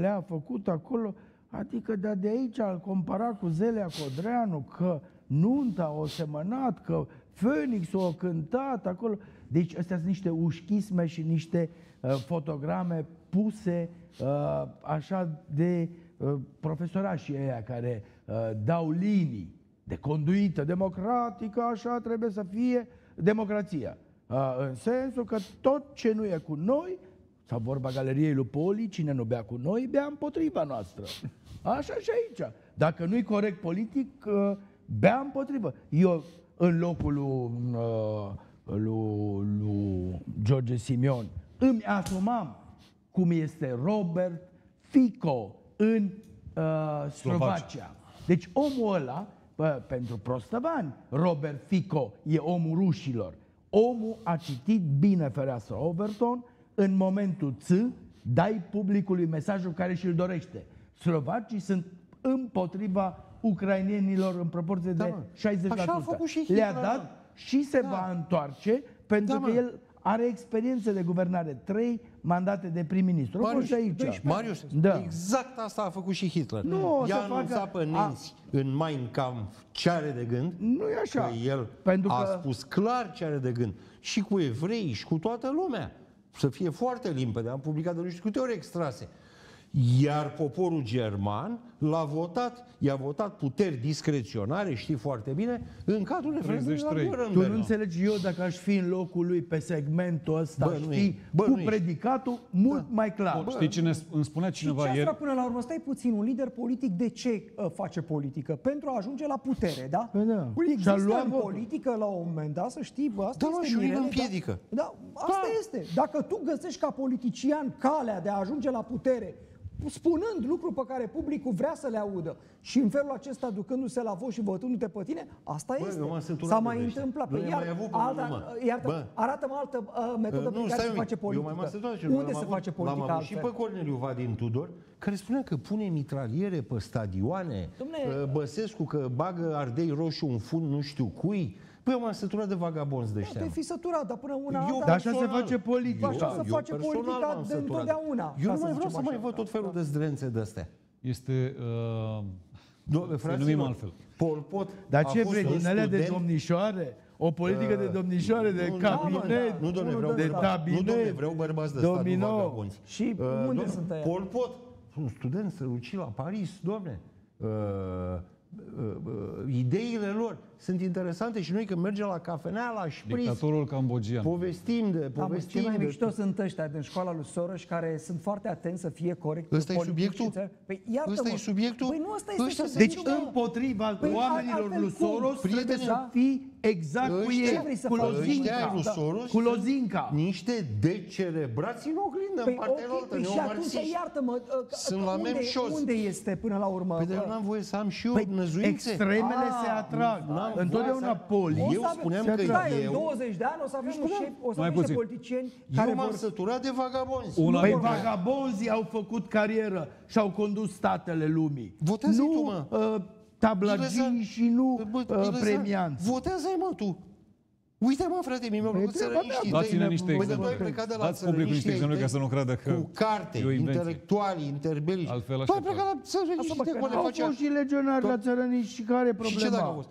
le-a făcut acolo. Adică, dar de aici al compara cu Zelea Codreanu, că nunta o semănat, că Fenixul o cântat acolo. Deci astea sunt niște ușchisme și niște fotograme puse așa de profesorașii ăia care dau linii de conduită democratică, așa trebuie să fie democrația. În sensul că tot ce nu e cu noi, sau vorba galeriei lui Poli, cine nu bea cu noi, bea împotriva noastră. Așa și aici. Dacă nu-i corect politic, bea împotriva. Eu, în locul lui George Simion, îmi asumam cum este Robert Fico în Slovacia. Deci omul ăla, pentru prostăvani, Robert Fico e omul rușilor. Omul a citit bine fereastra Overton. În momentul dai publicului mesajul care și-l dorește. Slovacii sunt împotriva ucrainenilor în proporție de 60%. Așa a făcut și Hitler. Le-a dat și se va întoarce, pentru că el are experiență de guvernare. 3 mandate de prim-ministru. Marius, aici. Marius, exact asta a făcut și Hitler. Nu, i-a anunțat pe nemți în Mein Kampf ce are de gând. Nu e așa. Că el a spus clar ce are de gând. Și cu evrei, și cu toată lumea. Să fie foarte limpede. Am publicat de nu știu câte ori extrase. Iar poporul german l-a votat, i-a votat puteri discreționare, știi foarte bine, în cadrul referendumului. Tu nu înțelegi, eu dacă aș fi în locul lui pe segmentul ăsta, cu predicatul mult mai clar. Bă, știi cine îmi spunea cineva ieri? Și asta până la urmă, stai puțin, un lider politic de ce face politică? Pentru a ajunge la putere, da? Există în politică la un moment, da, să știi, bă, asta este mirele, împiedică. Da, asta este. Dacă tu găsești ca politician calea de a ajunge la putere, spunând lucruri pe care publicul vrea să le audă și în felul acesta ducându-se la vot și votându-te pe tine, asta este. S-a mai întâmplat. Arată-mă altă metodă prin care se face politică. Unde se face politică? L-am avut și pe Corneliu Vadim Tudor, care spunea că pune mitraliere pe stadioane, Băsescu că bagă ardei roșu în fund nu știu cui. Păi eu m-am săturat de vagabonzi de ăștia. Te-ai fi săturat, dar până una alta... Dar așa se face politica. Așa se face politica de întotdeauna. Eu nu mai vreau să mai văd tot felul de zdrențe de-astea. Este... să numim altfel. Pol Pot. Dar ce vrei, din alea de domnișoare? O politică de domnișoare, de cabinet, de tabinet. Nu, domne, vreau bărbați de stat, nu vagabonzi. Și unde sunt aia? Pol Pot. Un student strălucit la Paris, domne. Ideile lor sunt interesante și noi când mergem la cafenea, la șpriț, dictatorul cambogian, povestim de... Cei mai mișto sunt ăștia din școala lui Soros, care sunt foarte atenți să fie corect. Ăsta e subiectul? Ăsta e subiectul? Deci împotriva oamenilor lui Soros trebuie să fii exact cu ei, cu lozinca. Niște decerebrații în oglindă în partea altă. Și atunci, iartă-mă, unde este până la urmă? Păi eu n-am voie să am și eu năzuințe. Extremele se atrag. Întotdeauna poli. Eu spuneam că eu... în 20 de ani o să avem niște politicieni care vor... Eu m-am săturat de vagabonzi. Păi vagabonzii au făcut carieră și au condus statele lumii. Votează-i tu, mă. Tablagini și nu premianți. Votează-i, mă, tu. Uite, mă, frate, mi-a plăcut țărăniștii. Dați-ne niște exemple. Dați public niște exemple ca să nu creadă că... Cu carte, intelectuali, interbelici. Altfel așa. Tu ai plecat la țărăniștii. Au fost și legionari la țărăniști și care e problema? Și ce dacă a fost?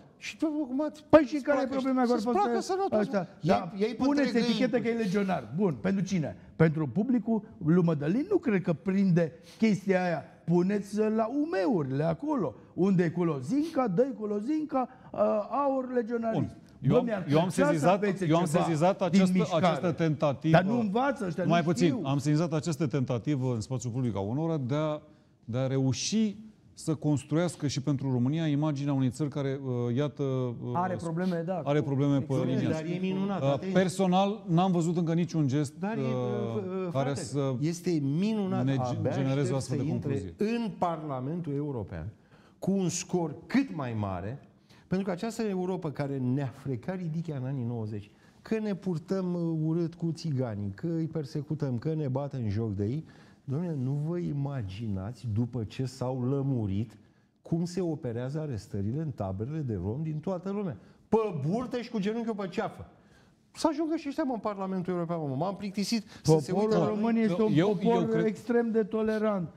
Păi și care e problema? Să-ți placă sănătos. Puneți etichetă că e legionar. Bun, pentru cine? Pentru publicul lui Mădălin nu cred că prinde chestia aia. Puneți la umeurile acolo. Unde e cu lozinca, dă-i cu lozinca, aur legionarist. Eu am sezizat această tentativă. Dar nu învață ăștia, mai puțin, știu. Am sezizat această tentativă în spațiul public a unora de a reuși să construiască și pentru România imaginea unei țări care, iată, are probleme, are probleme pe linia. Dar e minunat. Personal, n-am văzut încă niciun gest care să ne genereze o astfel de concluzie. În Parlamentul European, cu un scor cât mai mare, pentru că această Europa care ne-a frecat ridichea în anii 90, că ne purtăm urât cu țiganii, că îi persecutăm, că ne batem joc de ei, dom'le, nu vă imaginați după ce s-au lămurit cum se operează arestările în taberele de rom din toată lumea. Pe burtă și cu genunchiul pe ceafă. Să ajungă și ăștia în Parlamentul European. M-am plictisit să se uită. Poporul român este un popor extrem de tolerant.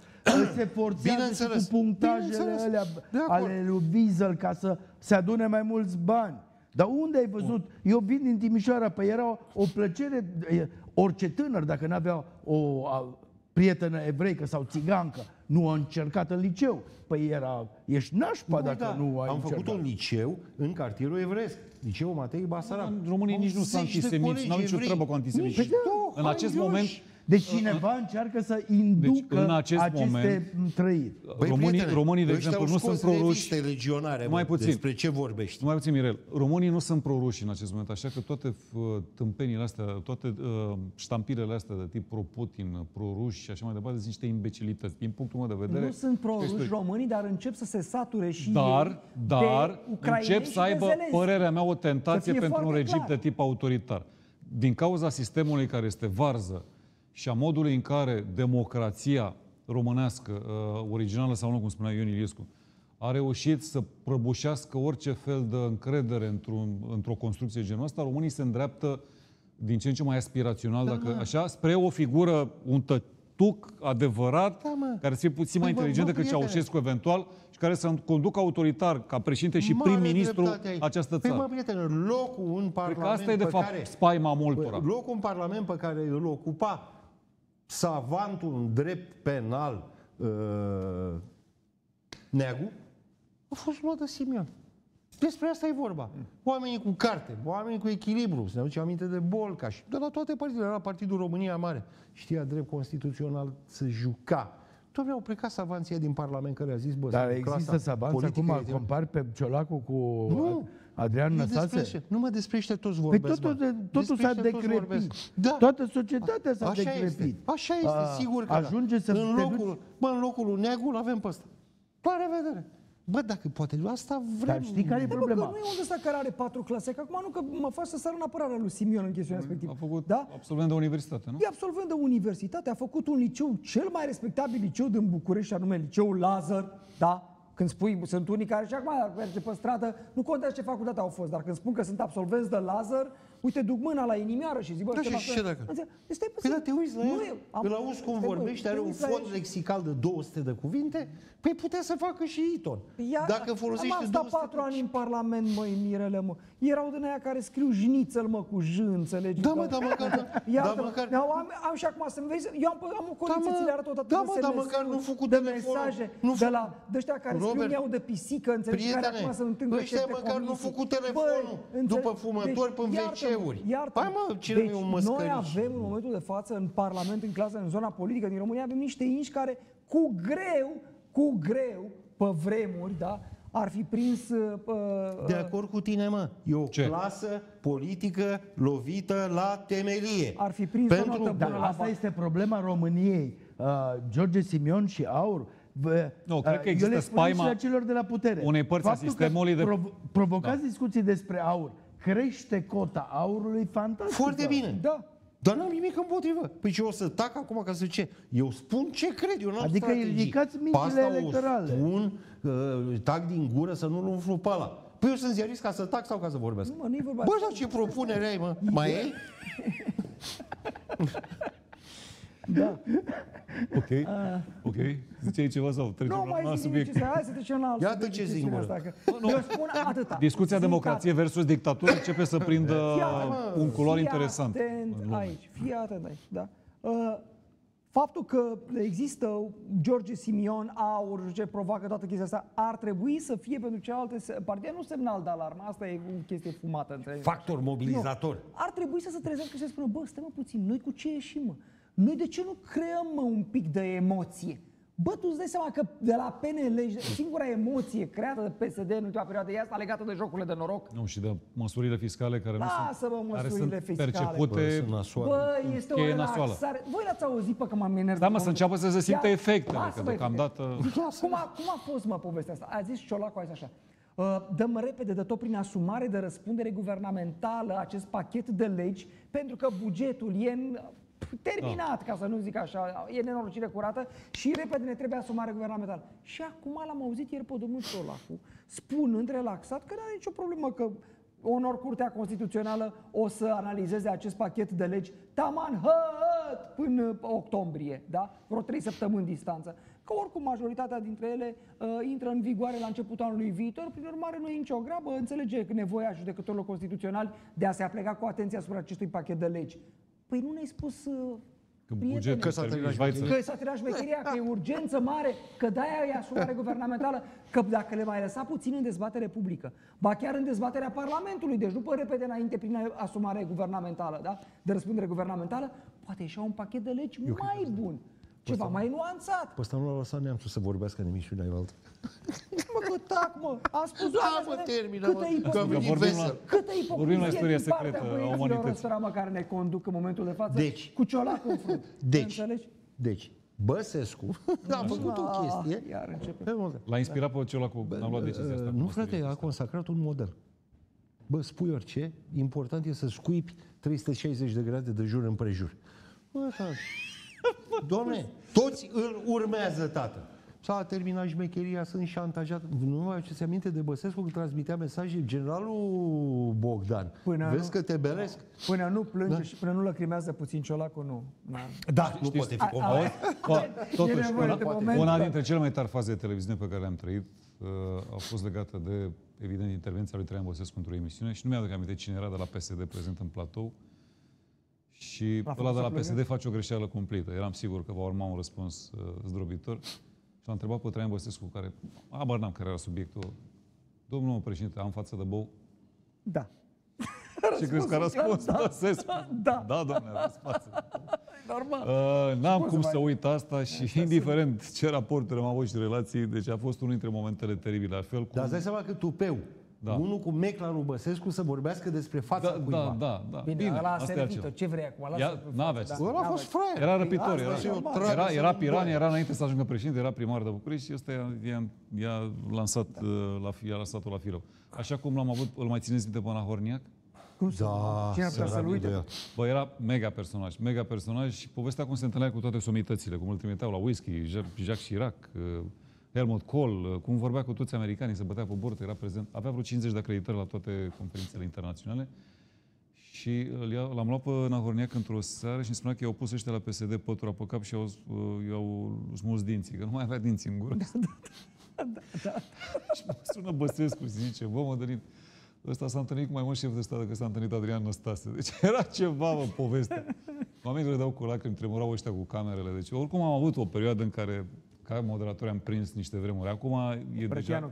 Se forțează cu punctajele alea ale lui Wiesel ca să se adune mai mulți bani. Dar unde ai văzut? Eu vin din Timișoara, păi era o plăcere, orice tânăr, dacă n-avea o prietenă evreică sau țigancă, nu a încercat în liceu. Păi era, ești nașpa dacă nu ai încercat. Am făcut un liceu în cartierul evresc. Liceul Matei Basarab. Românii nici nu sunt antisemiți, n-au nicio treabă cu antisemiți. În acest moment... Deci cineva încearcă să inducă aceste trăiri. Românii, de exemplu, nu sunt proruși. Mai puțin. Despre ce vorbești? Mai puțin, Mirel. Românii nu sunt proruși în acest moment, așa că toate tâmpenile astea, toate ștampirele astea de tip pro-Putin, proruși și așa mai departe, sunt niște imbecilități. Din punctul meu de vedere... Nu sunt proruși românii, dar încep să se sature și încep să aibă, părerea mea, o tentație pentru un regim de tip autoritar. Din cauza sistemului care este varză, și a modului în care democrația românească, originală sau nu, cum spunea Ion Iliescu, a reușit să prăbușească orice fel de încredere într-o construcție genul ăsta, românii se îndreaptă din ce în ce mai aspirațional, da, dacă, așa, spre o figură, un tătuc adevărat, da, care să fie puțin mai inteligent decât Ceaușescu eventual și care să conducă autoritar ca președinte și prim-ministru această țară. Păi, mă, prietene, locul în Parlament, că asta e, de fapt, spaima multora. Locul în Parlament pe care îl ocupa savantul în drept penal Neagu a fost luat de Simion. Despre asta e vorba. Oamenii cu carte, oamenii cu echilibru, să ne aducem aminte de Bolca și de la toate părțile, la Partidul România Mare. Știa drept constituțional să juca. Dom'le, au plecat savanția din Parlament care a zis, bă, dar există savanți acum, compari pe Ciolacu cu Adrian Năstase? Nu mă desprește, toți vorbesc. Totul s-a decrepit. Toată societatea s-a decrepit. Așa este, sigur că ajunge să în locul lui Neagu l-avem pe ăsta. La revedere! Bă, dacă poate, asta vrem. Dar știi care e problema? Bă, că nu e unul ăsta care are 4 clase, că acum nu că mă faci să sar în apărarea lui Simion în chestiunea respectivă. A făcut, da? Absolvent de universitate, nu? E absolvent de universitate, a făcut un liceu, cel mai respectabil liceu din București, anume liceul Lazar, da? Când spui, sunt unii care și acum merge pe stradă, nu contează ce facultate au fost, dar când spun că sunt absolvenți de Lazar, uite, duc mâna la inimioară și zic, bă, ce dacă? Păi, dar te uiți la el, îl auzi cum vorbește, are un fond lexical de 200 de cuvinte, păi putea să facă și Iton. Dacă folosește 200 de cuvinte. Am 4 ani în Parlament, măi, Mirele, mă. Erau din aia care scriu jnițel, mă, cu J, înțelegi? Da, mă, dar măcar... Am și acum să-mi vezi, eu am o condiție, ți le arăt o dată. Da, mă, dar măcar nu făcut de mesaje, de la ăștia care scriu iau de pisică, înțelegi? Care acum se întâmplă ăștia măcar nu făcut telefonul după fumători până veci. Iartă, deci noi avem în momentul de față în Parlament, în clasă, în zona politică din România, avem niște inși care cu greu, pe vremuri, da, ar fi prins... De acord cu tine, mă. E o clasă politică lovită la temelie. Ar fi prins o notă bună. Asta este problema României. George Simion și Aur... Nu, cred că există spaima celor de la putere. Unei părți a sistemului de... Provocați discuții despre Aur. Crește cota aurului fantastic. Foarte bine. Da. Dar n-am nimic împotrivă. Păi ce, o să tac acum ca să ce? Eu spun ce cred, eu n-am strategii. Adică ridicați mintile electorale. Spun, tac din gură să nu-l umflu pe ala. Păi eu sunt ziarist ca să tac sau ca să vorbesc? Nu, mă, nu-i vorba. Bă, dar ce propunere ai, mă? Mai ai? Da. Ok. Ziceai ceva sau trecem la subiect? Nu, mai hai să trecem la alt subiect. Iată ce zic. Eu spun atâta. Discuția democrație versus dictatură începe să prindă un culoar interesant. Fii atent aici, da. Faptul că există George Simion, Aur, ce provoacă toată chestia asta, ar trebui să fie pentru cealaltă partide, nu semnal de alarmă, asta e o chestie fumată. Înțelegi? Factor mobilizator. Nu. Ar trebui să se trezească și să spună, bă, stai mă puțin, noi cu ce ieșim, mă? Noi de ce nu creăm, mă, un pic de emoție? Bă, tu îți dai seama că de la PNL singura emoție creată de PSD în ultima perioadă e asta legată de jocurile de noroc. Nu, și de măsurile fiscale care percepute. Bă, este o relaxare. Voi l-ați auzit, pe că m-am enervat. Da, mă, să înceapă să se simtă efectele, că deocamdată... Cum a fost, mă, povestea asta? A zis Ciolacu aici așa. Dăm repede de tot prin asumare de răspundere guvernamentală acest pachet de legi, pentru că bugetul e în... terminat, ca să nu zic așa, e nenorocire curată și repede ne trebuie asumare guvernamentală. Și acum l-am auzit ieri pe domnul Ciolacu spunând relaxat că nu are nicio problemă, că onor Curtea Constituțională o să analizeze acest pachet de legi taman hăt până octombrie, da? Vreo 3 săptămâni distanță. Că oricum majoritatea dintre ele intră în vigoare la începutul anului viitor, prin urmare nu e nicio grabă, înțelege nevoia judecătorilor constituționali de a se apleca cu atenția asupra acestui pachet de legi. Păi nu ne-ai spus, prietene, că s-a terminat șmecheria, că e urgență mare, că de-aia e asumare guvernamentală, că dacă le mai lăsa puțin în dezbatere publică, ba chiar în dezbaterea Parlamentului, deci nu pe repede înainte prin asumare guvernamentală, da? De răspundere guvernamentală, poate ieșea un pachet de legi mai bun, ceva mai nuanțat. Păi asta nu l-a lăsat neamțul să vorbească în emisiunea altă. Mă, că tac, mă! A spus câtă ipocrizie din partea băieților ăstora, mă, care ne conduc în momentul de față, deci, cu Ciolacu în frunte. Deci, Băsescu a făcut o chestie. L-a inspirat pe Ciolacu, n-am luat decizia asta. Nu, frate, a consacrat un model. Bă, spui orice, important e să scuipi 360 de grade de jur împrejur. Doamne, toți îl urmează, tată. S-a terminat șmecheria, sunt șantajat. Nu mai ce se aminte de Băsescu când transmitea mesaje generalul Bogdan. Vezi că te beresc. Până nu plânge și până nu lăcrimează puțin Ciolacu, nu. Da, nu poate fi comod. Totuși, una dintre cele mai tari faze de televiziune pe care le-am trăit a fost legată de, evident, intervenția lui Traian Băsescu într-o emisiune și nu mi-aduc aminte cine era de la PSD prezent în platou și ăla de la PSD face o greșeală cumplită. Eram sigur că va urma un răspuns zdrobitor. Și l-a întrebat pe Traian Băsescu, care abar n-am care era subiectul. Domnul președinte, am față de bou? Da. Și crezi că a răspuns Băsescu? Da. Da, domnule, a răspuns față de bou. Normal. N-am cum să uit asta și indiferent ce raporturi am avut și relații, deci a fost unul dintre momentele teribile. Altfel, cum... Dar îți dai seama că tupeu. Da. Unul cu meclanul Băsescu să vorbească despre fața cuiva. Da. Bine, ăla a servit-o. Ce vrei acum? Ăla a fost fraier. Era răpitor. Era piran, era înainte să ajungă președinte, era primar de București și ăsta i-a lansat-o la firă. Așa cum l-am avut, îl mai țineți minte pe Nahorniac? Da, cine a putea să-l uite? Bă, era mega personaj și povestea cum se întâlnea cu toate somitățile, cum îl trimiteau la whisky, Jacques Chirac, Helmut Kohl, cum vorbea cu toți americanii, se bătea pe burtă, era prezent, avea vreo 50 de acreditări la toate conferințele internaționale și l-am luat pe Nahorniac într-o seară și îmi spunea că i-au pus ăștia la PSD pătura pe cap și i-au smuls dinții, că nu mai avea dinții în gură. Da. Și mă sună Băsescu și zice, bă, Mădălin, ăsta s-a întâlnit cu mai mult șef de stat decât s-a întâlnit Adrian Năstase. Deci era ceva, mă, poveste. Oamenii le dau cu lacrimi, tremurau ăștia cu camerele. Deci oricum am avut o perioadă în care ca moderator am prins niște vremuri. Acum e deja... Prătianu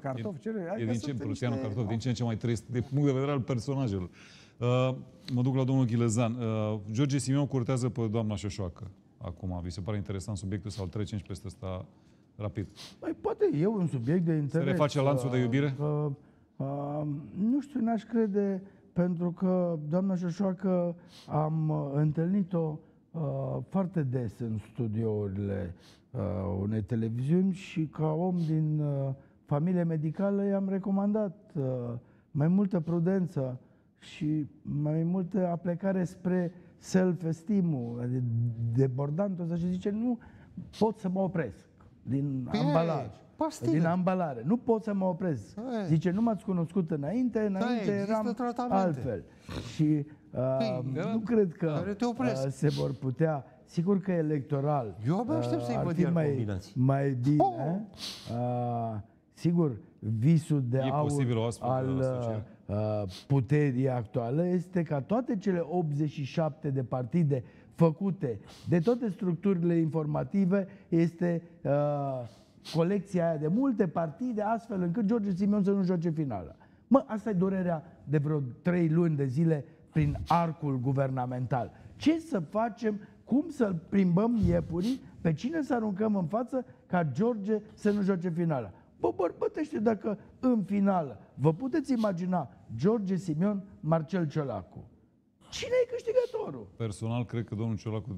Cartof, din ce în ce mai trist, din punct de vedere al personajelor. Mă duc la domnul Ghilezan. George Simion curtează pe doamna Șoșoacă. Acum, vi se pare interesant subiectul sau trecem și peste asta rapid? Mai poate eu un subiect de interes. Se reface lanțul de iubire? Nu știu, n-aș crede, pentru că doamna Șoșoacă am întâlnit-o foarte des în studiourile unei televiziuni și ca om din familie medicală i-am recomandat mai multă prudență și mai multă aplecare spre self-esteem-ul, debordantul, să zice, nu pot să mă opresc din ambalaj. Pastile. Din ambalare. Nu pot să mă opresc. Zice, nu m-ați cunoscut înainte eram altfel. Și nu cred că se vor putea, sigur că electoral eu abia aștept să-i văd iar combinații. Mai bine. Sigur, visul de aur al puterii actuale este ca toate cele 87 de partide făcute de toate structurile informative este colecția aia de multe partide, astfel încât George Simion să nu joace finala. Mă, asta e durerea de vreo 3 luni de zile prin arcul guvernamental. Ce să facem? Cum să-l plimbăm iepurii? Pe cine să aruncăm în față ca George să nu joace finala? Bă, bărbătește dacă în finală vă puteți imagina George Simion, Marcel Ciolacu. Cine e câștigătorul? Personal, cred că domnul Ciolacu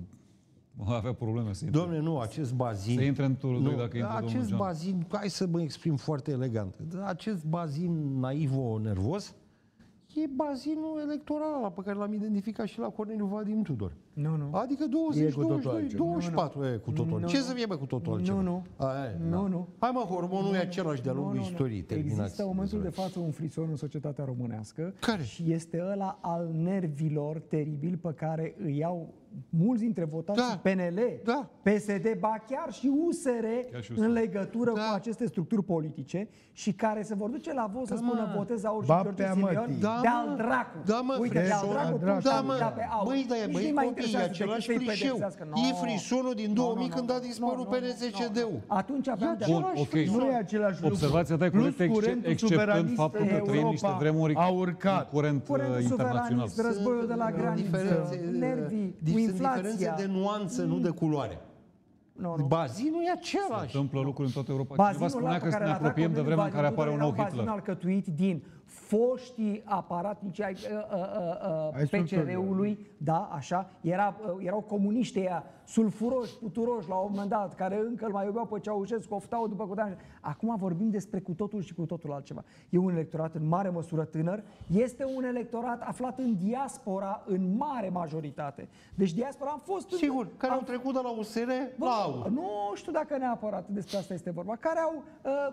avea probleme să intre. Dom'le, nu, acest bazin... Să intre în turul 2 dacă intre domnul John. Bazin, hai să mă exprim foarte elegant, acest bazin naivo-nervos e bazinul electoral pe care l-am identificat și la Corneliu Vadim Tudor. Nu. Adică 20, 22, 24 e cu totul. Ce să fie, bă, cu totul altceva? Nu. Hai, mă, hormonul e același de-a lungul istoriei. Există în momentul de față un frison în societatea românească. Care? Și este ăla al nervilor teribil pe care îi iau mulți dintre votați PNL, PSD, ba chiar și USR în legătură cu aceste structuri politice și care se vor duce la vot să spună votez aur și George Simion de-al dracu. Uite, de-al dracu, băi, mai e același frișeu. E frisonul din 2000 când a dispărut PNCD-ul. Atunci aveam de-același lucru. Observația ta e corectă, exceptând faptul că trăim niște vremuri în curent internațional. Războiul de la graniță, nervii, diferențe de nuanță, nu de culoare. Bazinul e același. Se întâmplă lucruri în toată Europa. Cineva spunea că ne apropiem de vremea în care apare un nou Hitler. Bazinul alcătuit din foștii aparatnici ai PCR-ului, da, așa, erau comuniștii aia, sulfuroși, puturoși la un moment dat, care încă îl mai iubeau pe Ceaușescu, oftau după Codan. Acum vorbim despre cu totul și cu totul altceva. E un electorat în mare măsură tânăr, este un electorat aflat în diaspora în mare majoritate. Deci diaspora am fost... Sigur, care au trecut de la USR la AUR. Nu știu dacă neapărat despre asta este vorba. Care au,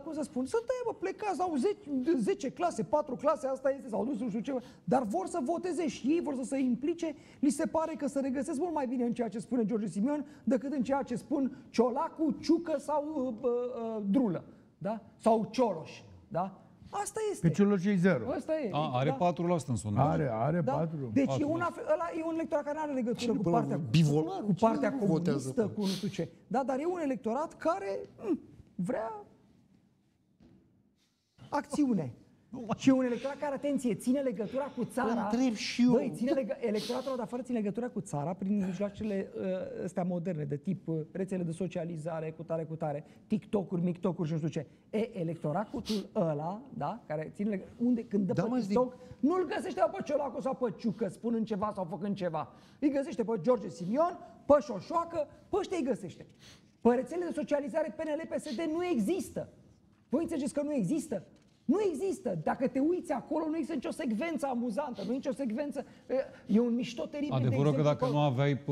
cum să spun, sunt aia, plecați, au 10 clase, 4 clase, asta este, sau nu știu ce, dar vor să voteze și ei, vor să se implice. Li se pare că se regăsesc mult mai bine în ceea ce spune George Simion decât în ceea ce spun Ciolacu, Ciucă sau Drulă, da? Sau Cioloș, da? Asta este. Pe Cioloș e 0. Asta e. Are 4% în sondaj. Are 4. Deci e un electorat care nu are legătură cu partea comunistă, cu nu știu ce. Da, dar e un electorat care vrea acțiune. Și un electorat care, atenție, ține legătura cu țara. Întreb și eu. Băi, electoratul de afară ține legătura cu țara prin mijloacele astea moderne, de tip rețele de socializare, cu tare, TikTok-uri, MikTok-uri și nu știu ce. Electoratul ăla, da, care ține legătura, unde, când dă pe TikTok, nu-l găsește pe Ciolacu sau pe Ciucă, spunând ceva sau făcând ceva. Îi găsește pe George Simion, pe Șoșoacă, pe ăștia îi găsește. Pe rețele de socializare PNL-PSD nu există. Voi înțelegeți că nu există? Nu există. Dacă te uiți acolo, nu există nicio secvență amuzantă, nu nicio secvență... E un mișto teribil. Adevărul că dacă nu aveai pe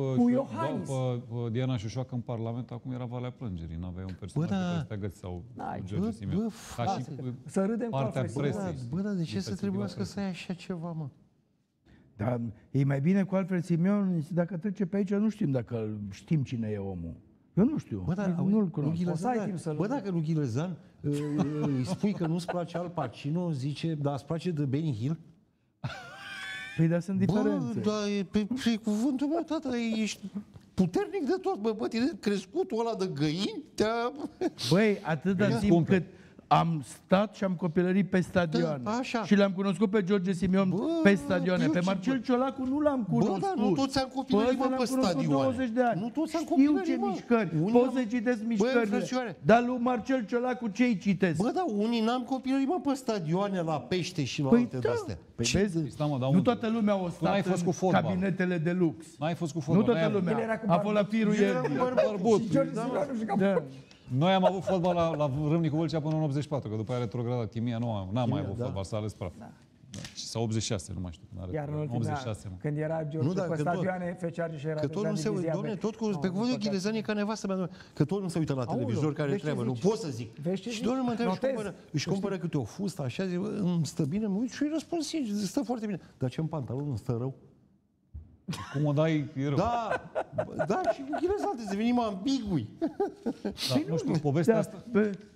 Diana Șoșoacă în Parlament, acum era Valea Plângerii. Nu aveai un personaj de ăsta găsit sau George Simion. Ca și să râdem cu partea presei. Bă, dar de ce să trebuiască să ai așa ceva, mă? Dar e mai bine cu Alfred Simion, dacă trece pe aici, nu știm dacă știm cine e omul. Eu nu știu. Bă, dacă lui Ghilezan îi spui că nu-ți place Al Pacino, zice, dar îți place de Benny Hill? Păi, dar sunt diferențe. Bă, pe cuvântul meu, tata, ești puternic de tot. Bă, tine crescutul ăla de găini te-a... Băi, atâta timp cât am stat și am copilărit pe stadioane. Și l-am cunoscut pe George Simion pe stadioane. Pe Marcel Ciolacu nu l-am cunoscut. Bă, dar nu toți am copilărit pe stadioane. 20 de ani. Nu toți am copilărit, ce mișcări. Poți să citesc mișcările. Dar lui Marcel Ciolacu ce-i citesc? Bă, dar unii n-am copilărit, mă, pe stadioane, la pește și la alte de-astea. Nu toată lumea o stat în cabinetele de lux. N-ai fost cu fotbal. Nu toată lumea. A fost la firul ierbii. Noi am avut fotbal la Râmnicu Vâlcea până în 84, că după aia retrograda Timia, nu n-am mai avut fotbal, s-a ales praf. Sau 86, nu mai știu când are. Iar în ultima, când era George pe stadioane, Fecearge și era... Că tot nu se uită, dom'le, tot cu... Pe cuvântul Ghilezan e ca nevastă mea, că tot nu se uită la televizor care trebuie, nu pot să zic. Și dom'le, mă întreabă, își cumpără câte o fustă, așa, zic, îmi stă bine, mă uit și îi răspund sincer, stă foarte bine. Dar ce-mi pantalon, îmi stă rău? Cum o dai, e rău. Da, și cu Ghilezan devenim ambigui. Dar nu știu, povestea asta...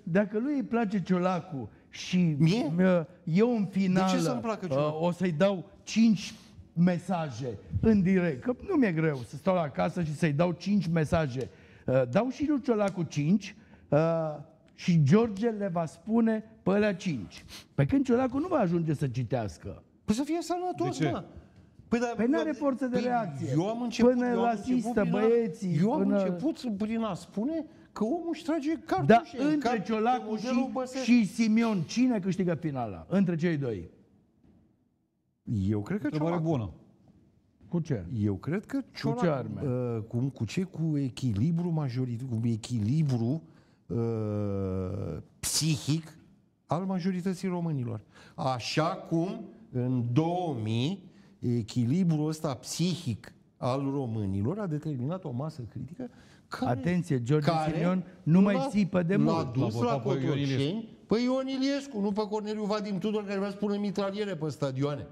Dacă lui îi place Ciolacu și eu în finală o să-i dau 5 mesaje în direct, că nu mi-e greu să stau la casă și să-i dau 5 mesaje. Dau și lui Ciolacu 5 și George le va spune pe alea 5. Pe când Ciolacu nu va ajunge să citească. Păi să fie sănătos, mă! Păi n-are forță de reacție. Eu am început, până la asistă, băieții. Eu am început prin a spune că omul își trage cartușe. Da, între Ciolacu și Simion, cine câștigă finala? Între cei doi. Eu cred că Ciolacu. Bună. Cu ce? Eu cred că Ciolacu. Cu ce? Cu echilibru majoritar, cu echilibru psihic al majorității românilor. Așa cum în 2000 echilibrul ăsta psihic al românilor a determinat o masă critică care... Atenție, George Simion nu mai țipă de mult. L-a dus la Cotroceni pe Ion Iliescu, nu pe Corneliu Vadim Tudor, care vrea să pună mitraliere pe stadioane.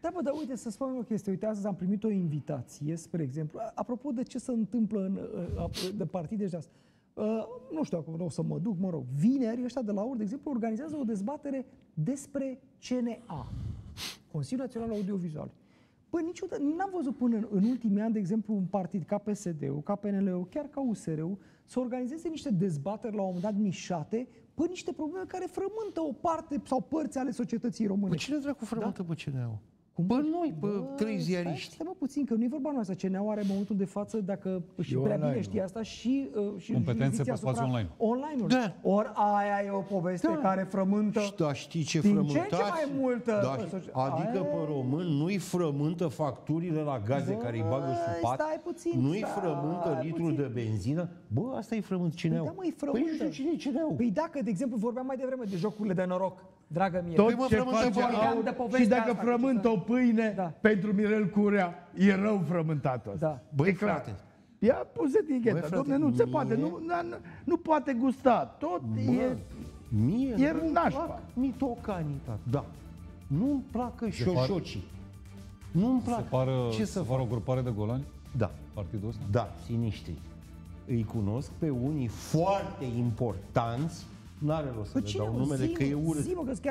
Da, bă, dar uite, să spun o chestie. Uite, astăzi am primit o invitație, spre exemplu, apropo de ce se întâmplă de partide și asta. Nu știu acum, o să mă duc, mă rog. Vineri, ăștia de la AUR, de exemplu, organizează o dezbatere despre CNA. Consiliul Național Audiovizual. Bă, niciodată, n-am văzut până în ultimii ani, de exemplu, un partid ca PSD-ul, ca PNL-ul, chiar ca USR-ul, să organizeze niște dezbateri la un moment dat nișate pe niște probleme care frământă o parte sau părți ale societății române. Bă, cine dracu frământă pe CNA-ul? Trei ziariști. Stai, mă puțin, că nu e vorba noastră. CNA-ul are momentul de față, dacă și prea bine știe asta, și competențe pe față online. Da. Ori aia e o poveste care frământă. Da, știi ce frământați? Ce mai multă. Da, adică pe român nu-i frământă facturile la gaze care îi bagă sub pat. Nu-i frământă litrul de benzină. Bă, asta e frământ CNA-ul. Da, mă, e frământă. Păi cine e CNA-ul? Păi dacă, de exemplu, vorbeam mai devreme de jocurile de noroc, dragă mie. Tot ce face, și dacă frământă o pâine, pentru Mirel Curea, e rău frământat asta. Da. Băi, frate, ia puse eticheta, domne, nu se poate, nu poate gusta, tot e... Mie nu-mi plac mitocanita, da. Nu-mi placă șoșocii. Nu-mi plac. Ce să fac? O grupare de golani? Da. Partidul ăsta? Da, siniștrii. Îi cunosc pe unii foarte importanți. N-are rost să le dau numele, că e urât.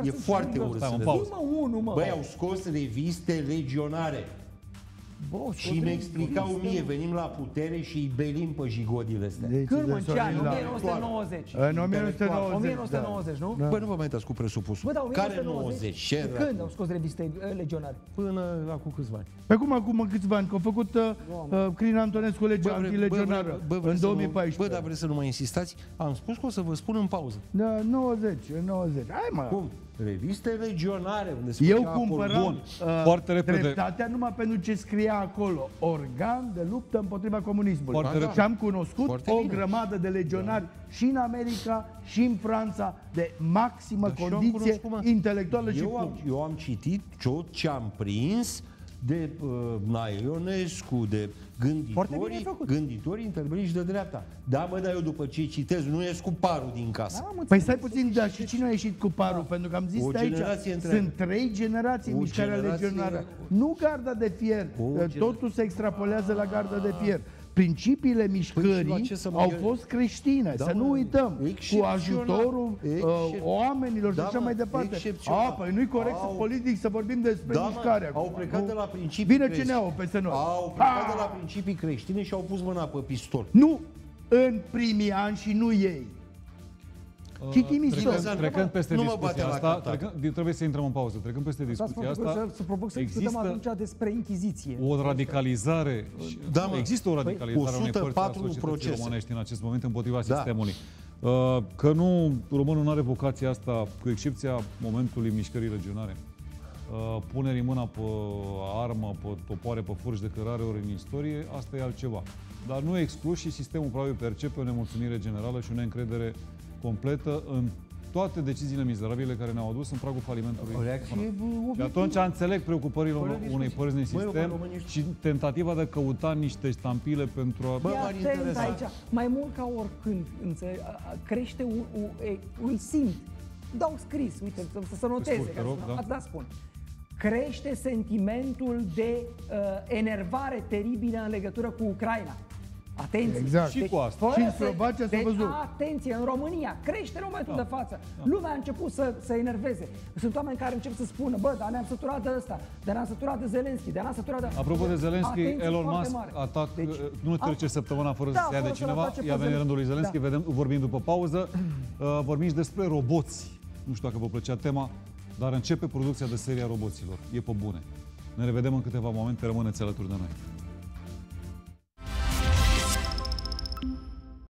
E foarte urât să le dau. Băi, au scos reviste legionare. Și mi explicau mie, venim la putere și îi belim pe jigodile astea. Când în ce an? 1990. În 1990, nu? Băi, nu vă mai dați cu presupusul. Care 90? Când au scos reviste legionare? Până acum câțiva ani. Pe cum acum câțiva ani? Că au făcut Crin Antonescu legionară în 2014. Bă, dar vreți să nu mai insistați? Am spus că o să vă spun în pauză. Da, 90, 90. Hai, mă! Cum? Reviste legionare. Eu cumpăram dreptatea numai pentru ce scria acolo. Organ de luptă împotriva comunismului. Și am cunoscut o grămadă de legionari și în America și în Franța, de maximă condiție intelectuală și publică. Eu am citit tot ce am prins de Nae Ionescu, de gânditorii interbelici de dreapta. Da, mă, dar eu după ce citesc, nu ies cu parul din casă. Păi stai puțin, dar și cine a ieșit cu parul? Pentru că am zis aici, sunt trei generații în mișcarea legionară. Nu garda de fier, totul se extrapolează la garda de fier. Principiile mișcării au fost creștine, să nu uităm, cu ajutorul oamenilor și așa mai departe. Păi nu-i corect politic să vorbim despre mișcarea. Au plecat de la principii creștine. Au plecat de la principii creștine și au pus mâna pe pistol. Nu în primii ani și nu ei. Trecând peste discuția asta, trebuie să intrăm în pauză. Trecând peste discuția asta, există despre inchiziție. O radicalizare, există o radicalizare a unei părți a societății românești în acest moment împotriva sistemului. Că nu, românul nu are vocația asta, cu excepția momentului mișcării legionare. Punerii mâna pe armă, pe topoare, pe furci de cărare ori în istorie, asta e altceva. Dar nu exclus și sistemul probabil percepe o nemulțumire generală și o neîncredere completă în toate deciziile mizerabile care ne-au adus în pragul falimentului. Și atunci înțeleg preocupările unei părți din sistem și tentativa de a căuta niște ștampile pentru a... Bă, aici, mai mult ca oricând, crește un simt. Dau scris, uite, să noteze, asta spun. Crește sentimentul de enervare teribilă în legătură cu Ucraina. Atenție! Exact. Deci, și cu asta. Și în Slovacia s-a văzut. Atenție! În România crește în momentul de față. Lumea a început să enerveze. Sunt oameni care încep să spună, bă, dar ne-am săturat de ăsta, dar ne-am săturat de Zelensky, dar ne-am săturat de... Apropo de Zelensky, Elon Musk nu trece săptămâna fără să se ia de cineva. Ia venit rândul lui Zelensky, vorbim după pauză. Vorbim și despre roboți. Nu știu dacă vă plăcea tema, dar începe producția de serie a roboților. E pe bune. Ne revedem în câteva momente, rămâneți alături de noi.